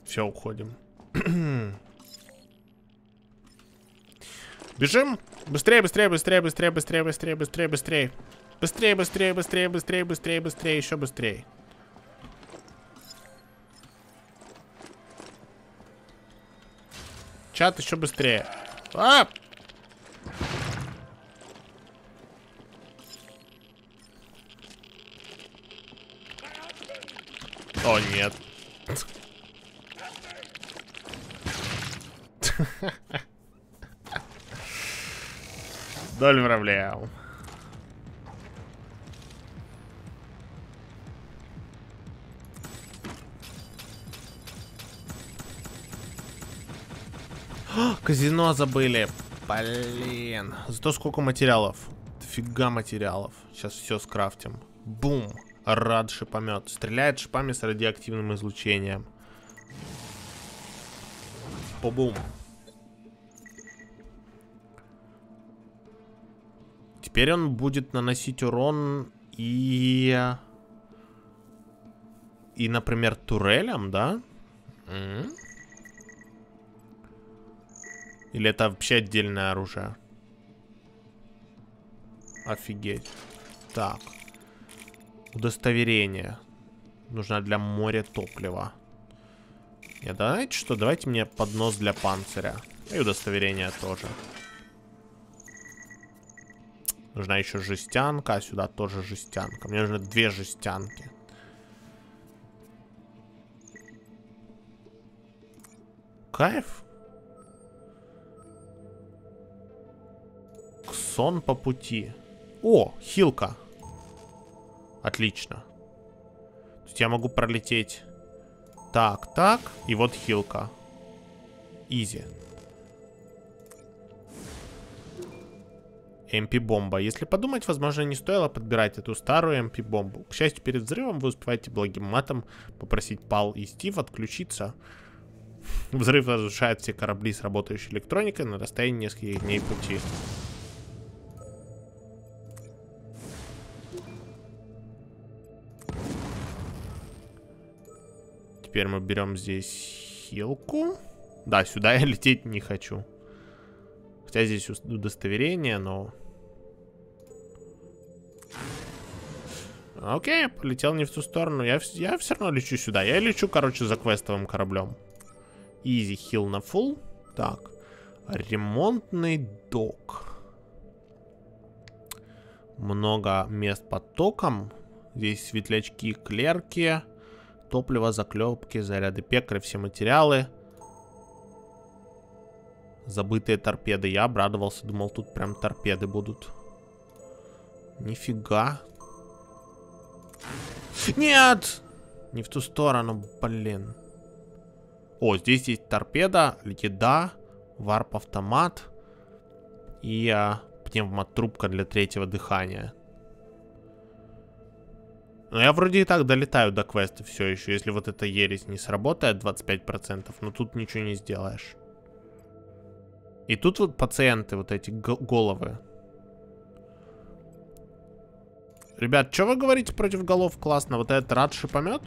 Все, уходим. Бежим. Быстрее, быстрее, быстрее, быстрее, быстрее, быстрее, быстрее, быстрее. Быстрее, быстрее, быстрее, быстрее, быстрее, быстрее, еще быстрее. Чат, еще быстрее. А! О, нет. Доль вравлял. Казино забыли. Блин. Зато сколько материалов. Дофига материалов. Сейчас все скрафтим. Бум! Рад шипомет. Стреляет шипами с радиоактивным излучением. По-бум. Теперь он будет наносить урон и... И, например, турелям, да? Mm-hmm. Или это вообще отдельное оружие? Офигеть. Так. Удостоверение. Нужно для моря топлива. Нет, знаете что? Давайте мне поднос для панциря. И удостоверение тоже. Нужна еще жестянка, а сюда тоже жестянка. Мне нужно две жестянки. Кайф. Ксон по пути. О, хилка. Отлично. Тут я могу пролететь. Так, так. И вот хилка. Изи. эм пи-бомба. Если подумать, возможно, не стоило подбирать эту старую эм пи-бомбу. К счастью, перед взрывом вы успеваете благим матом попросить Пал и Стив отключиться. Взрыв разрушает все корабли с работающей электроникой на расстоянии нескольких дней пути. Теперь мы берем здесь хилку. Да, сюда я лететь не хочу. Хотя здесь удостоверение, но... Окей, полетел не в ту сторону. Я, я все равно лечу сюда. Я лечу, короче, за квестовым кораблем. Изи, хил на фул. Так. Ремонтный док. Много мест под током. Здесь светлячки, клерки. Топливо, заклепки, заряды пекаря, все материалы. Забытые торпеды. Я обрадовался, думал, тут прям торпеды будут. Нифига. Нет! Не в ту сторону, блин. О, здесь есть торпеда, еда, варп-автомат и а, пневмотрубка для третьего дыхания. Но я вроде и так долетаю до квеста все еще. Если вот эта ересь не сработает, двадцать пять процентов, но тут ничего не сделаешь. И тут вот пациенты, вот эти головы. Ребят, что вы говорите против голов? Классно. Вот этот рад шипомет?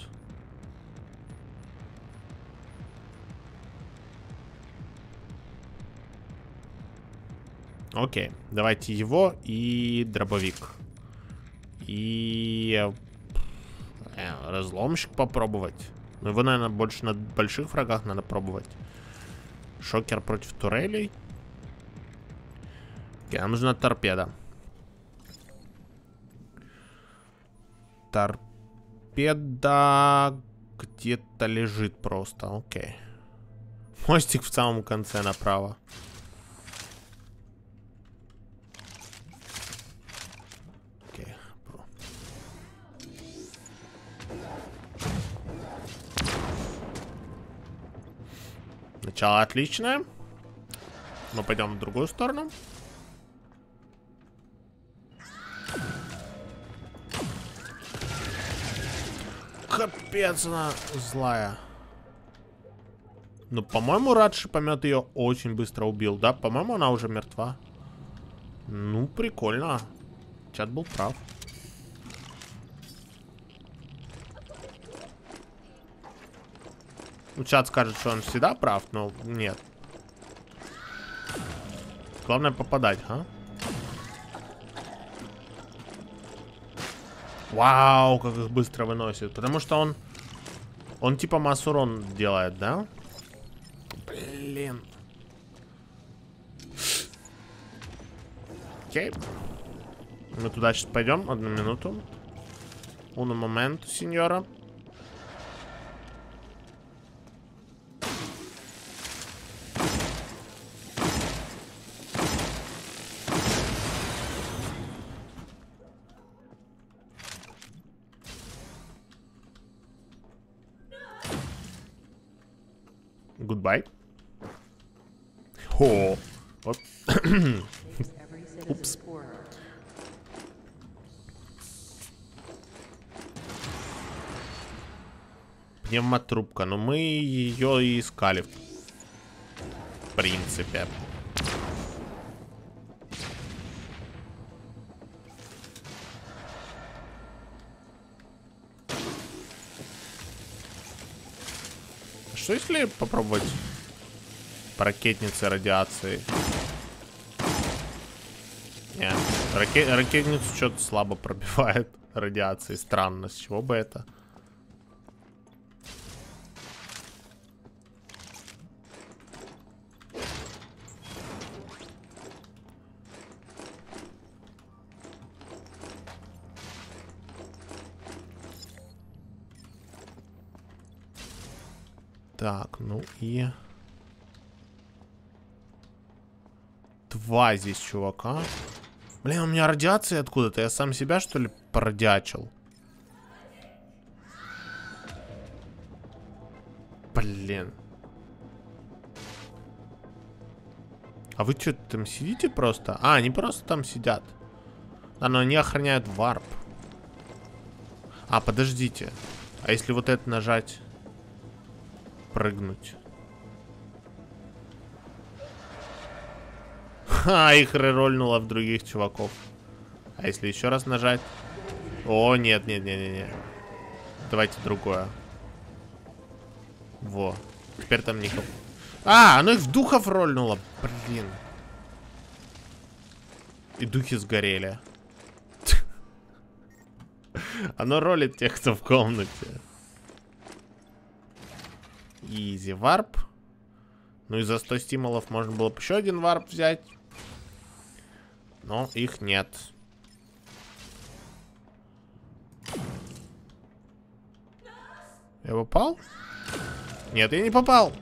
Окей. Давайте его и дробовик. И... разломщик попробовать. Ну, его, наверное, больше на больших врагах надо пробовать. Шокер против турелей. Окей, нам нужна торпеда. Торпеда где-то лежит просто. Окей. Мостик в самом конце направо. Начало отличное. Мы пойдем в другую сторону. Капец она злая. Ну, по-моему, рад шипомет ее очень быстро убил. Да, по-моему, она уже мертва. Ну, прикольно. Чат был прав. Чат скажет, что он всегда прав, но нет. Главное попадать, а? Вау, как их быстро выносит. Потому что он... Он типа масс урон делает, да? Блин. Окей. Мы туда сейчас пойдем. Одну минуту. Уну моменту, сеньора. Goodbye. О, упс. Пневмотрубка, но мы ее и искали. В принципе. Что если попробовать по ракетнице радиации? Не, раке... ракетницу что-то слабо пробивает радиации. Странно, с чего бы это? Так, ну и... Два здесь чувака. Блин, у меня радиация откуда-то. Я сам себя, что ли, порадячил? Блин. А вы что там сидите просто? А, они просто там сидят. А, но они охраняют варп. А, подождите. А если вот это нажать... Прыгнуть. Ха, их рерольнуло в других чуваков. А если еще раз нажать? О, нет, нет, нет, нет, нет. Давайте другое. Во. Теперь там никого. А, оно их в духов рольнуло. Блин. И духи сгорели. Оно ролит тех, кто в комнате. Изи варп. Ну и за сто стимулов можно было бы еще один варп взять. Но их нет. Я попал? Нет, я не попал.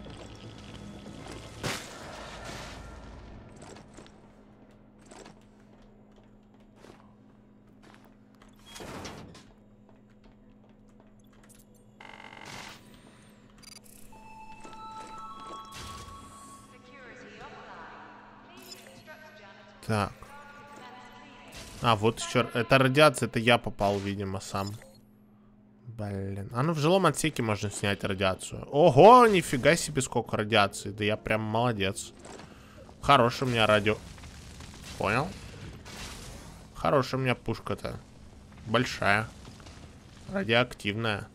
Так. А, вот еще... Это радиация, это я попал, видимо, сам. Блин. А ну в жилом отсеке можно снять радиацию. Ого, нифига себе, сколько радиации. Да я прям молодец. Хорошая у меня радио... Понял? Хорошая у меня пушка-то. Большая. Радиоактивная.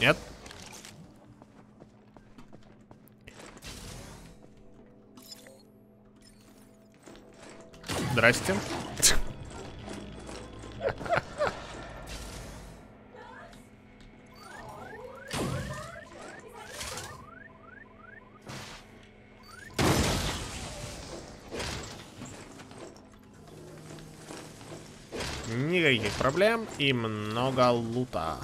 Нет. Здрасте. Никаких проблем и много лута.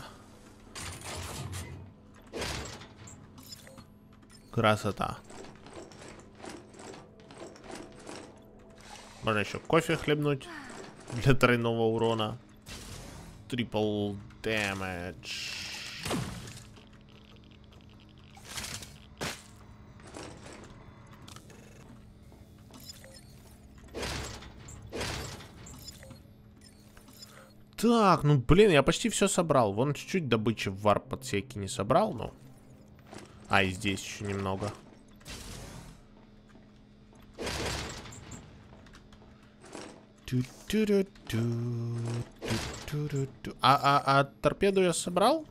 Красота. Можно еще кофе хлебнуть для тройного урона. Трипл дэмэдж. Так, ну блин, я почти все собрал. Вон чуть-чуть добычи в варп-подсеке не собрал, но... А, и здесь еще немного. А, а, а торпеду я собрал?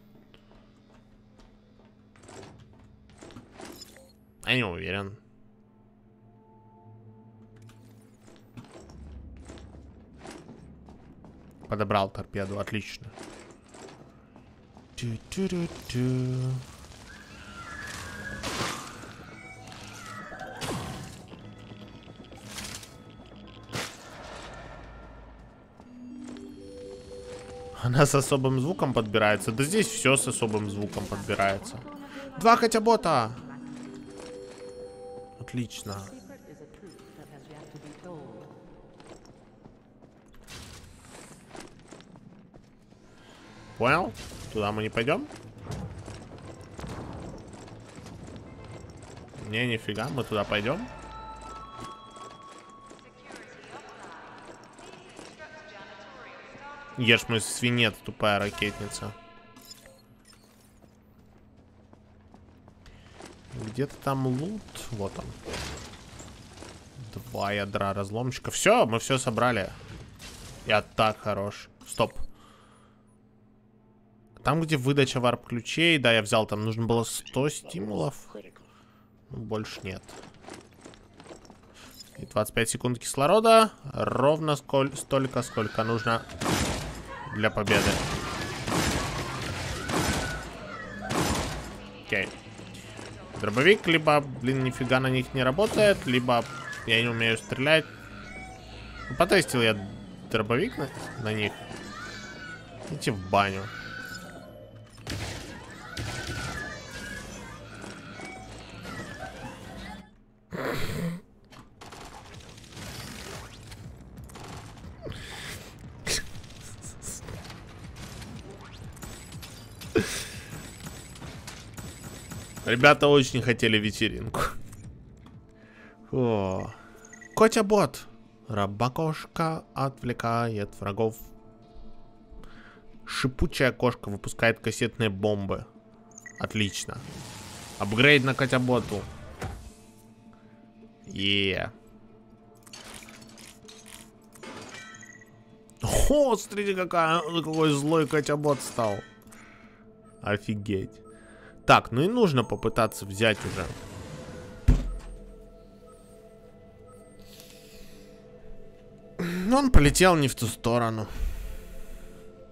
Я не уверен. Подобрал торпеду, отлично. Она с особым звуком подбирается. Да здесь все с особым звуком подбирается. Два котябота! Отлично. Понял? Туда мы не пойдем. Не, нифига, мы туда пойдем. Ешь мой свинец, тупая ракетница. Где-то там лут. Вот он. Два ядра разломщика. Все, мы все собрали. Я так хорош. Стоп. Там, где выдача варп-ключей. Да, я взял, там нужно было сто стимулов. Больше нет. И двадцать пять секунд кислорода. Ровно сколь... столько, сколько нужно для победы. Окей. Дробовик, либо, блин, нифига на них не работает, либо я не умею стрелять. Потестил я дробовик на, на них. Идите в баню. Ребята очень хотели вечеринку. О. Котя-бот. Рабокошка отвлекает врагов. Шипучая кошка выпускает кассетные бомбы. Отлично. Апгрейд на котя-боту. Еее. О, смотрите, какая, какой злой котя-бот стал. Офигеть. Так, ну и нужно попытаться взять уже. Он полетел не в ту сторону.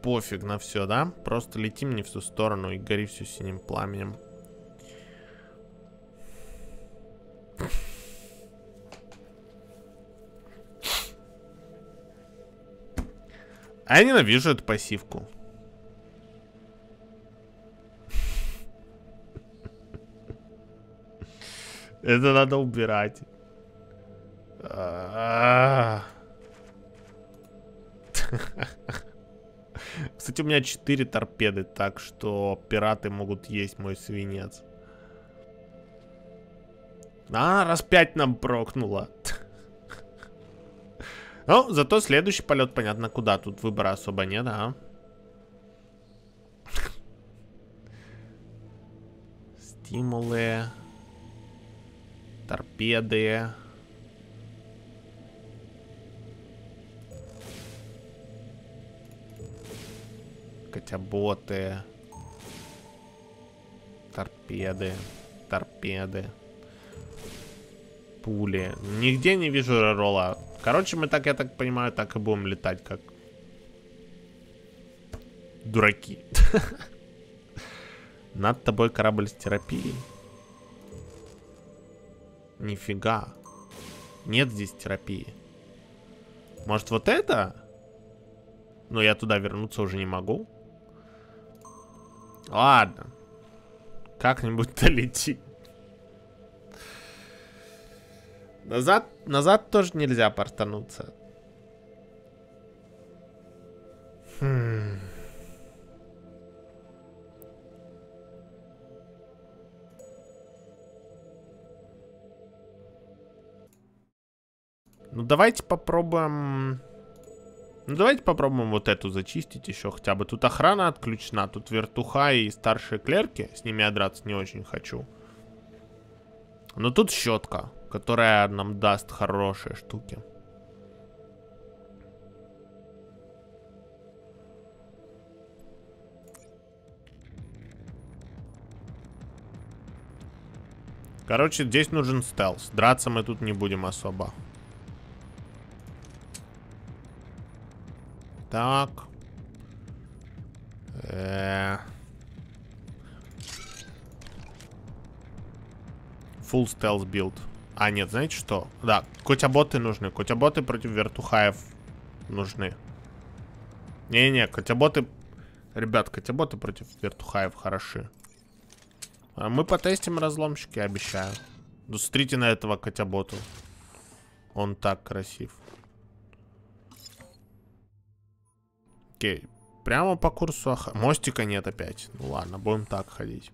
Пофиг на все, да? Просто летим не в ту сторону и гори все синим пламенем. А я ненавижу эту пассивку. Это надо убирать. Кстати, у меня четыре торпеды, так что пираты могут есть мой свинец. А, раз пять нам прокнуло. Ну, зато следующий полет понятно куда. Тут выбора особо нет, а? Стимулы... Торпеды. Котяботы. Торпеды. Торпеды. Пули. Нигде не вижу реролла. Короче, мы так, я так понимаю, так и будем летать, как дураки. Над тобой корабль с терапией. Нифига. Нет здесь терапии. Может, вот это? Но я туда вернуться уже не могу. Ладно. Как-нибудь долети. Назад, назад тоже нельзя портануться. Хм. Ну давайте попробуем. Ну давайте попробуем вот эту зачистить еще хотя бы. Тут охрана отключена, тут вертуха и старшие клерки. С ними я драться не очень хочу. Но тут щетка, которая нам даст хорошие штуки. Короче, здесь нужен стелс. Драться мы тут не будем особо. Так. Full stealth build. А, нет, знаете что? Да, котяботы нужны. Котяботы против вертухаев нужны. Не-не, котяботы... Ребят, котяботы против вертухаев хороши. А мы потестим разломщики, обещаю. Смотрите на этого котяботу. Он так красив. Окей, прямо по курсу. Ах... Мостика нет опять. Ну ладно, будем так ходить.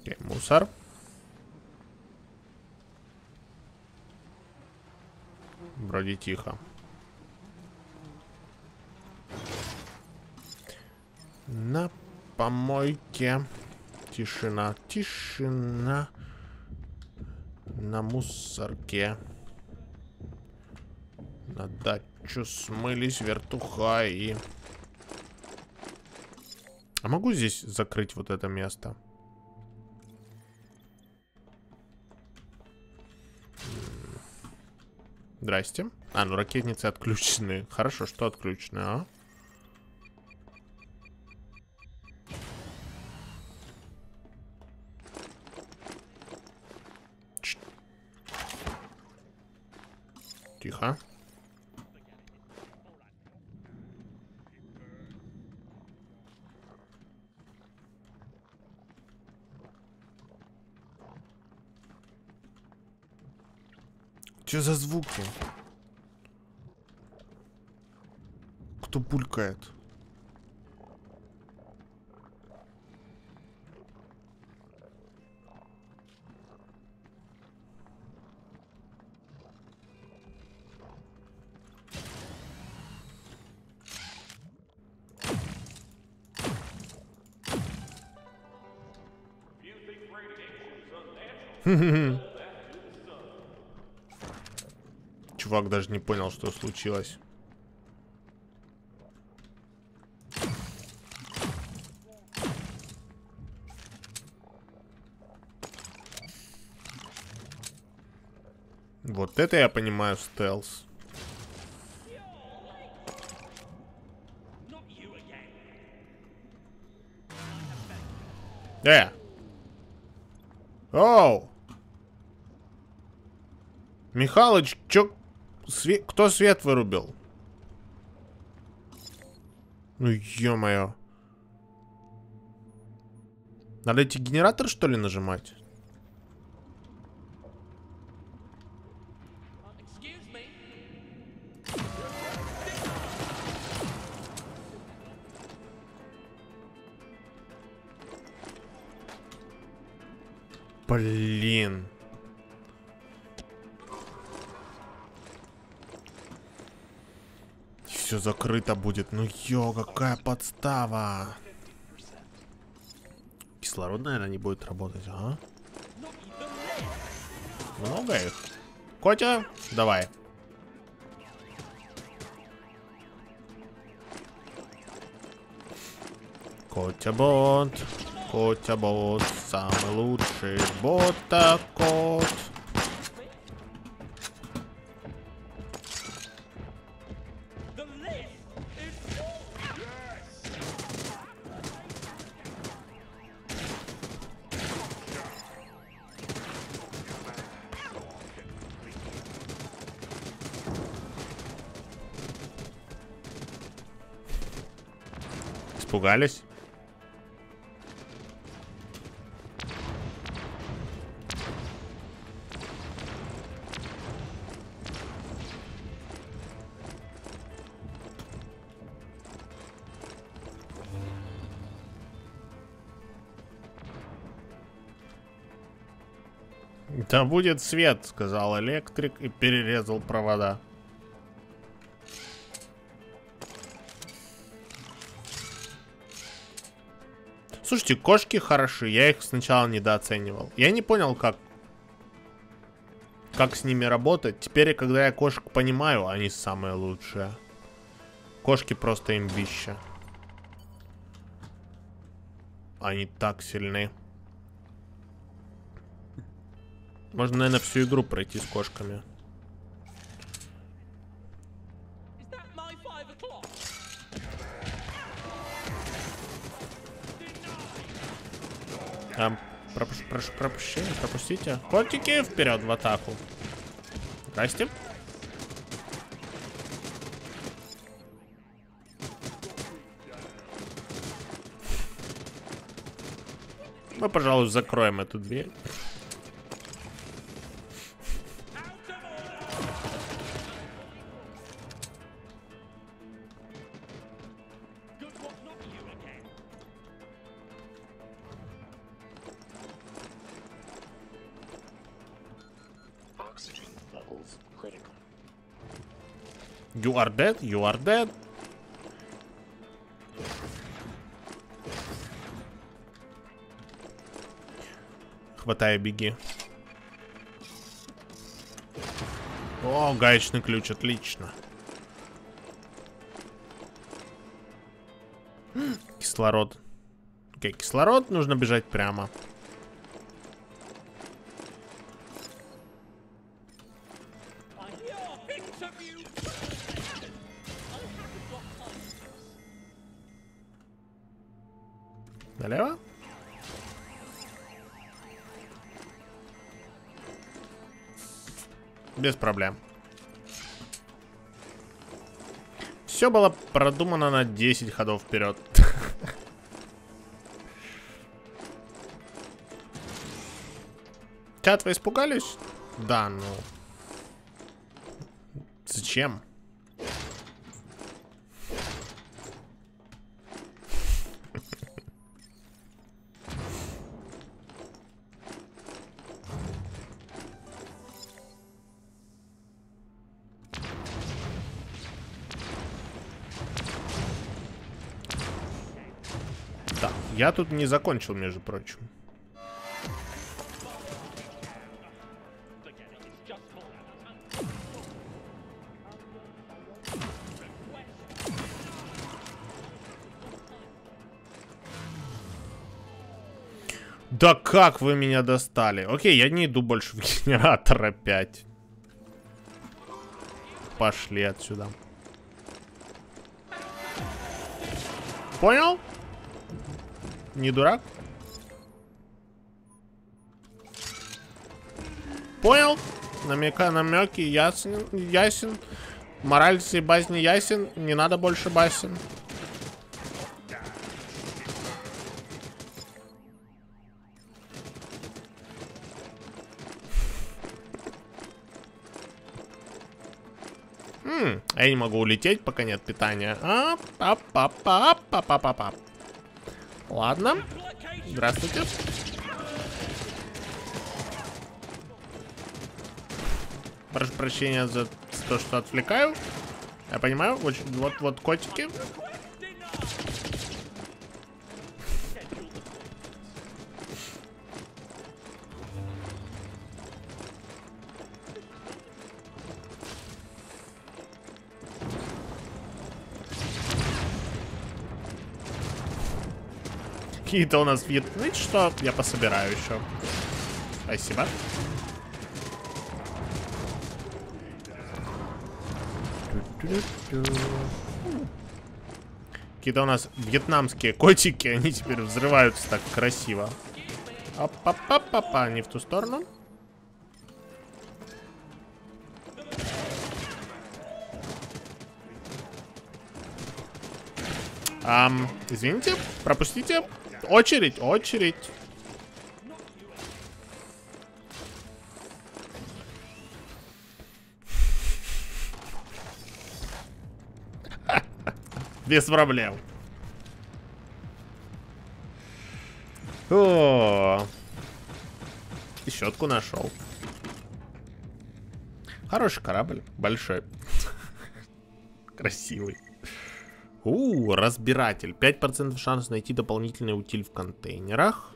Окей, мусор. Вроде тихо. На помойке. Тишина, тишина. На мусорке. На дачу смылись вертухаи. А могу здесь закрыть вот это место? Здрасте. А, ну ракетницы отключены. Хорошо, что отключены, а? Тихо. Что за звуки? Кто булькает? Чувак даже не понял, что случилось. Вот это я понимаю стелс. Э! Оу! Михалыч, чё... Све... Кто свет вырубил? Ну, ё-моё. Надо эти генераторы, что ли, нажимать? Блин. Все закрыто будет. Ну ё, какая подстава. Кислород, наверное, не будет работать, а? Много их. Котя, давай. Котя-бот. Котя-бот. Самый лучший бота-кот. Испугались? Да будет свет, сказал электрик и перерезал провода. Слушайте, кошки хороши, я их сначала недооценивал. Я не понял, как, как с ними работать. Теперь, когда я кошек понимаю, они самые лучшие. Кошки просто имбища. Они так сильны. Можно, наверное, всю игру пройти с кошками. Там, пропу прошу пропущения, пропустите. Котики, вперед в атаку. Здрасте. Мы, пожалуй, закроем эту дверь. You are dead, you are dead. Хватай, беги. О, гаечный ключ, отлично. Кислород. Окей, кислород, нужно бежать прямо. Налево? Без проблем. Все было продумано на десять ходов вперед. Чат, вы испугались? Да, ну. Зачем? Я тут не закончил, между прочим. Да как вы меня достали? Окей, я не иду больше в генератор опять. Пошли отсюда. Понял? Не дурак? Понял? Намека, намеки ясен, ясен. Мораль всей басни ясен. Не надо больше басен. Хм, а я не могу улететь, пока нет питания. А, пап, пап, пап, пап, пап, пап, пап. Ладно. Здравствуйте. Прошу прощения за то, что отвлекаю. Я понимаю. Вот-вот котики. Какие-то у нас вид. Знаете что? Я пособираю еще. Спасибо. Какие-то у нас вьетнамские котики. Они теперь взрываются так красиво. Опа-па-па-па. Не в ту сторону. Ам, извините. Пропустите. Очередь, очередь. Без проблем. О, и щетку нашел. Хороший корабль, большой, красивый. У, разбиратель. пять процентов шанс найти дополнительный утиль в контейнерах.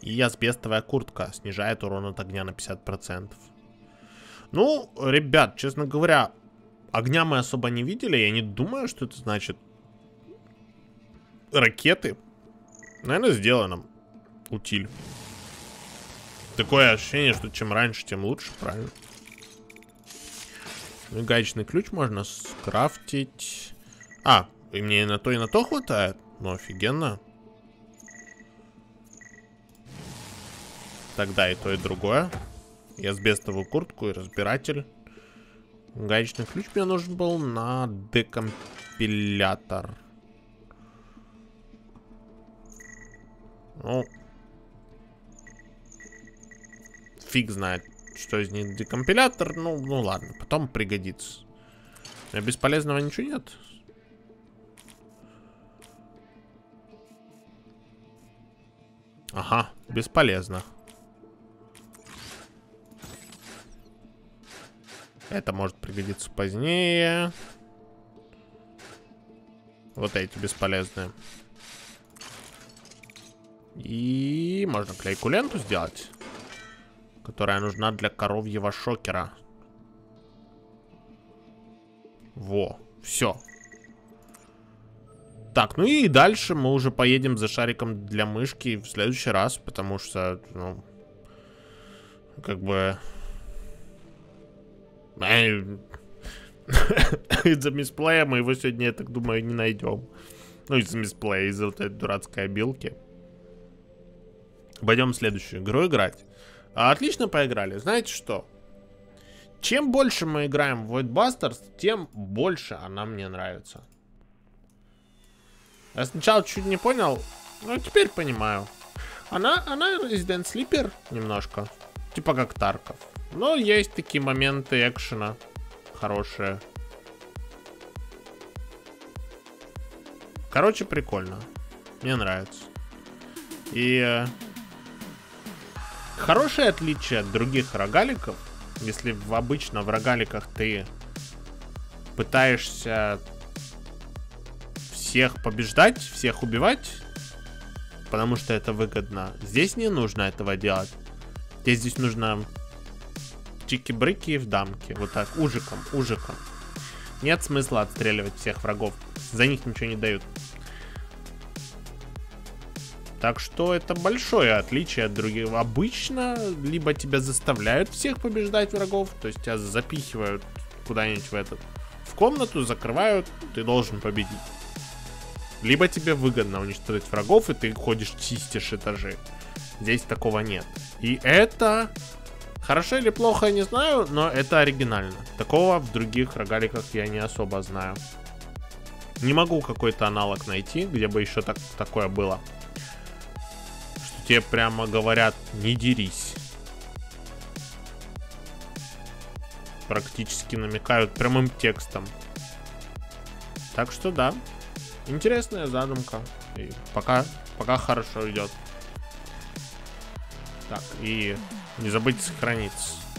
И асбестовая куртка снижает урон от огня на пятьдесят процентов. Ну, ребят, честно говоря, огня мы особо не видели. Я не думаю, что это значит ракеты. Наверное, сделано утиль. Такое ощущение, что чем раньше, тем лучше, правильно? Ну, гаечный ключ можно скрафтить. А, и мне и на то, и на то хватает. Ну, офигенно. Тогда и то, и другое. И асбестовую куртку, и разбиратель. Гаечный ключ мне нужен был на декомпилятор. Ну, фиг знает, что из них декомпилятор. Ну, ну ладно, потом пригодится. У меня бесполезного ничего нет. Ага, бесполезно. Это может пригодиться позднее. Вот эти бесполезные. И можно клейкую ленту сделать, которая нужна для коровьего шокера. Во, все. Так, ну и дальше мы уже поедем за шариком для мышки в следующий раз, потому что, ну, как бы... Из-за мисплея мы его сегодня, я так думаю, не найдем. Ну, из-за мисплея, из-за вот этой дурацкой обилки. Пойдем в следующую игру играть. А, отлично поиграли. Знаете что? Чем больше мы играем в Void Bastards, тем больше она мне нравится. Я сначала чуть не понял, но теперь понимаю. Она, она Resident Sleeper немножко. Типа как Тарков. Но есть такие моменты экшена хорошие. Короче, прикольно. Мне нравится. И э, хорошее отличие от других рогаликов. Если в, обычно в рогаликах ты пытаешься всех побеждать, всех убивать, потому что это выгодно. Здесь не нужно этого делать. Здесь, здесь нужно чики-брыки в дамке. Вот так, ужиком, ужиком. Нет смысла отстреливать всех врагов. За них ничего не дают. Так что это большое отличие от других. Обычно либо тебя заставляют всех побеждать врагов, то есть тебя запихивают куда-нибудь в этот, в комнату, закрывают, ты должен победить. Либо тебе выгодно уничтожить врагов, и ты ходишь, чистишь этажи. Здесь такого нет. И это... Хорошо или плохо, я не знаю, но это оригинально. Такого в других рогаликах я не особо знаю. Не могу какой-то аналог найти, где бы еще так, такое было. Что тебе прямо говорят, не дерись. Практически намекают прямым текстом. Так что да. Интересная задумка. И пока, пока хорошо идет. Так, и не забыть сохраниться.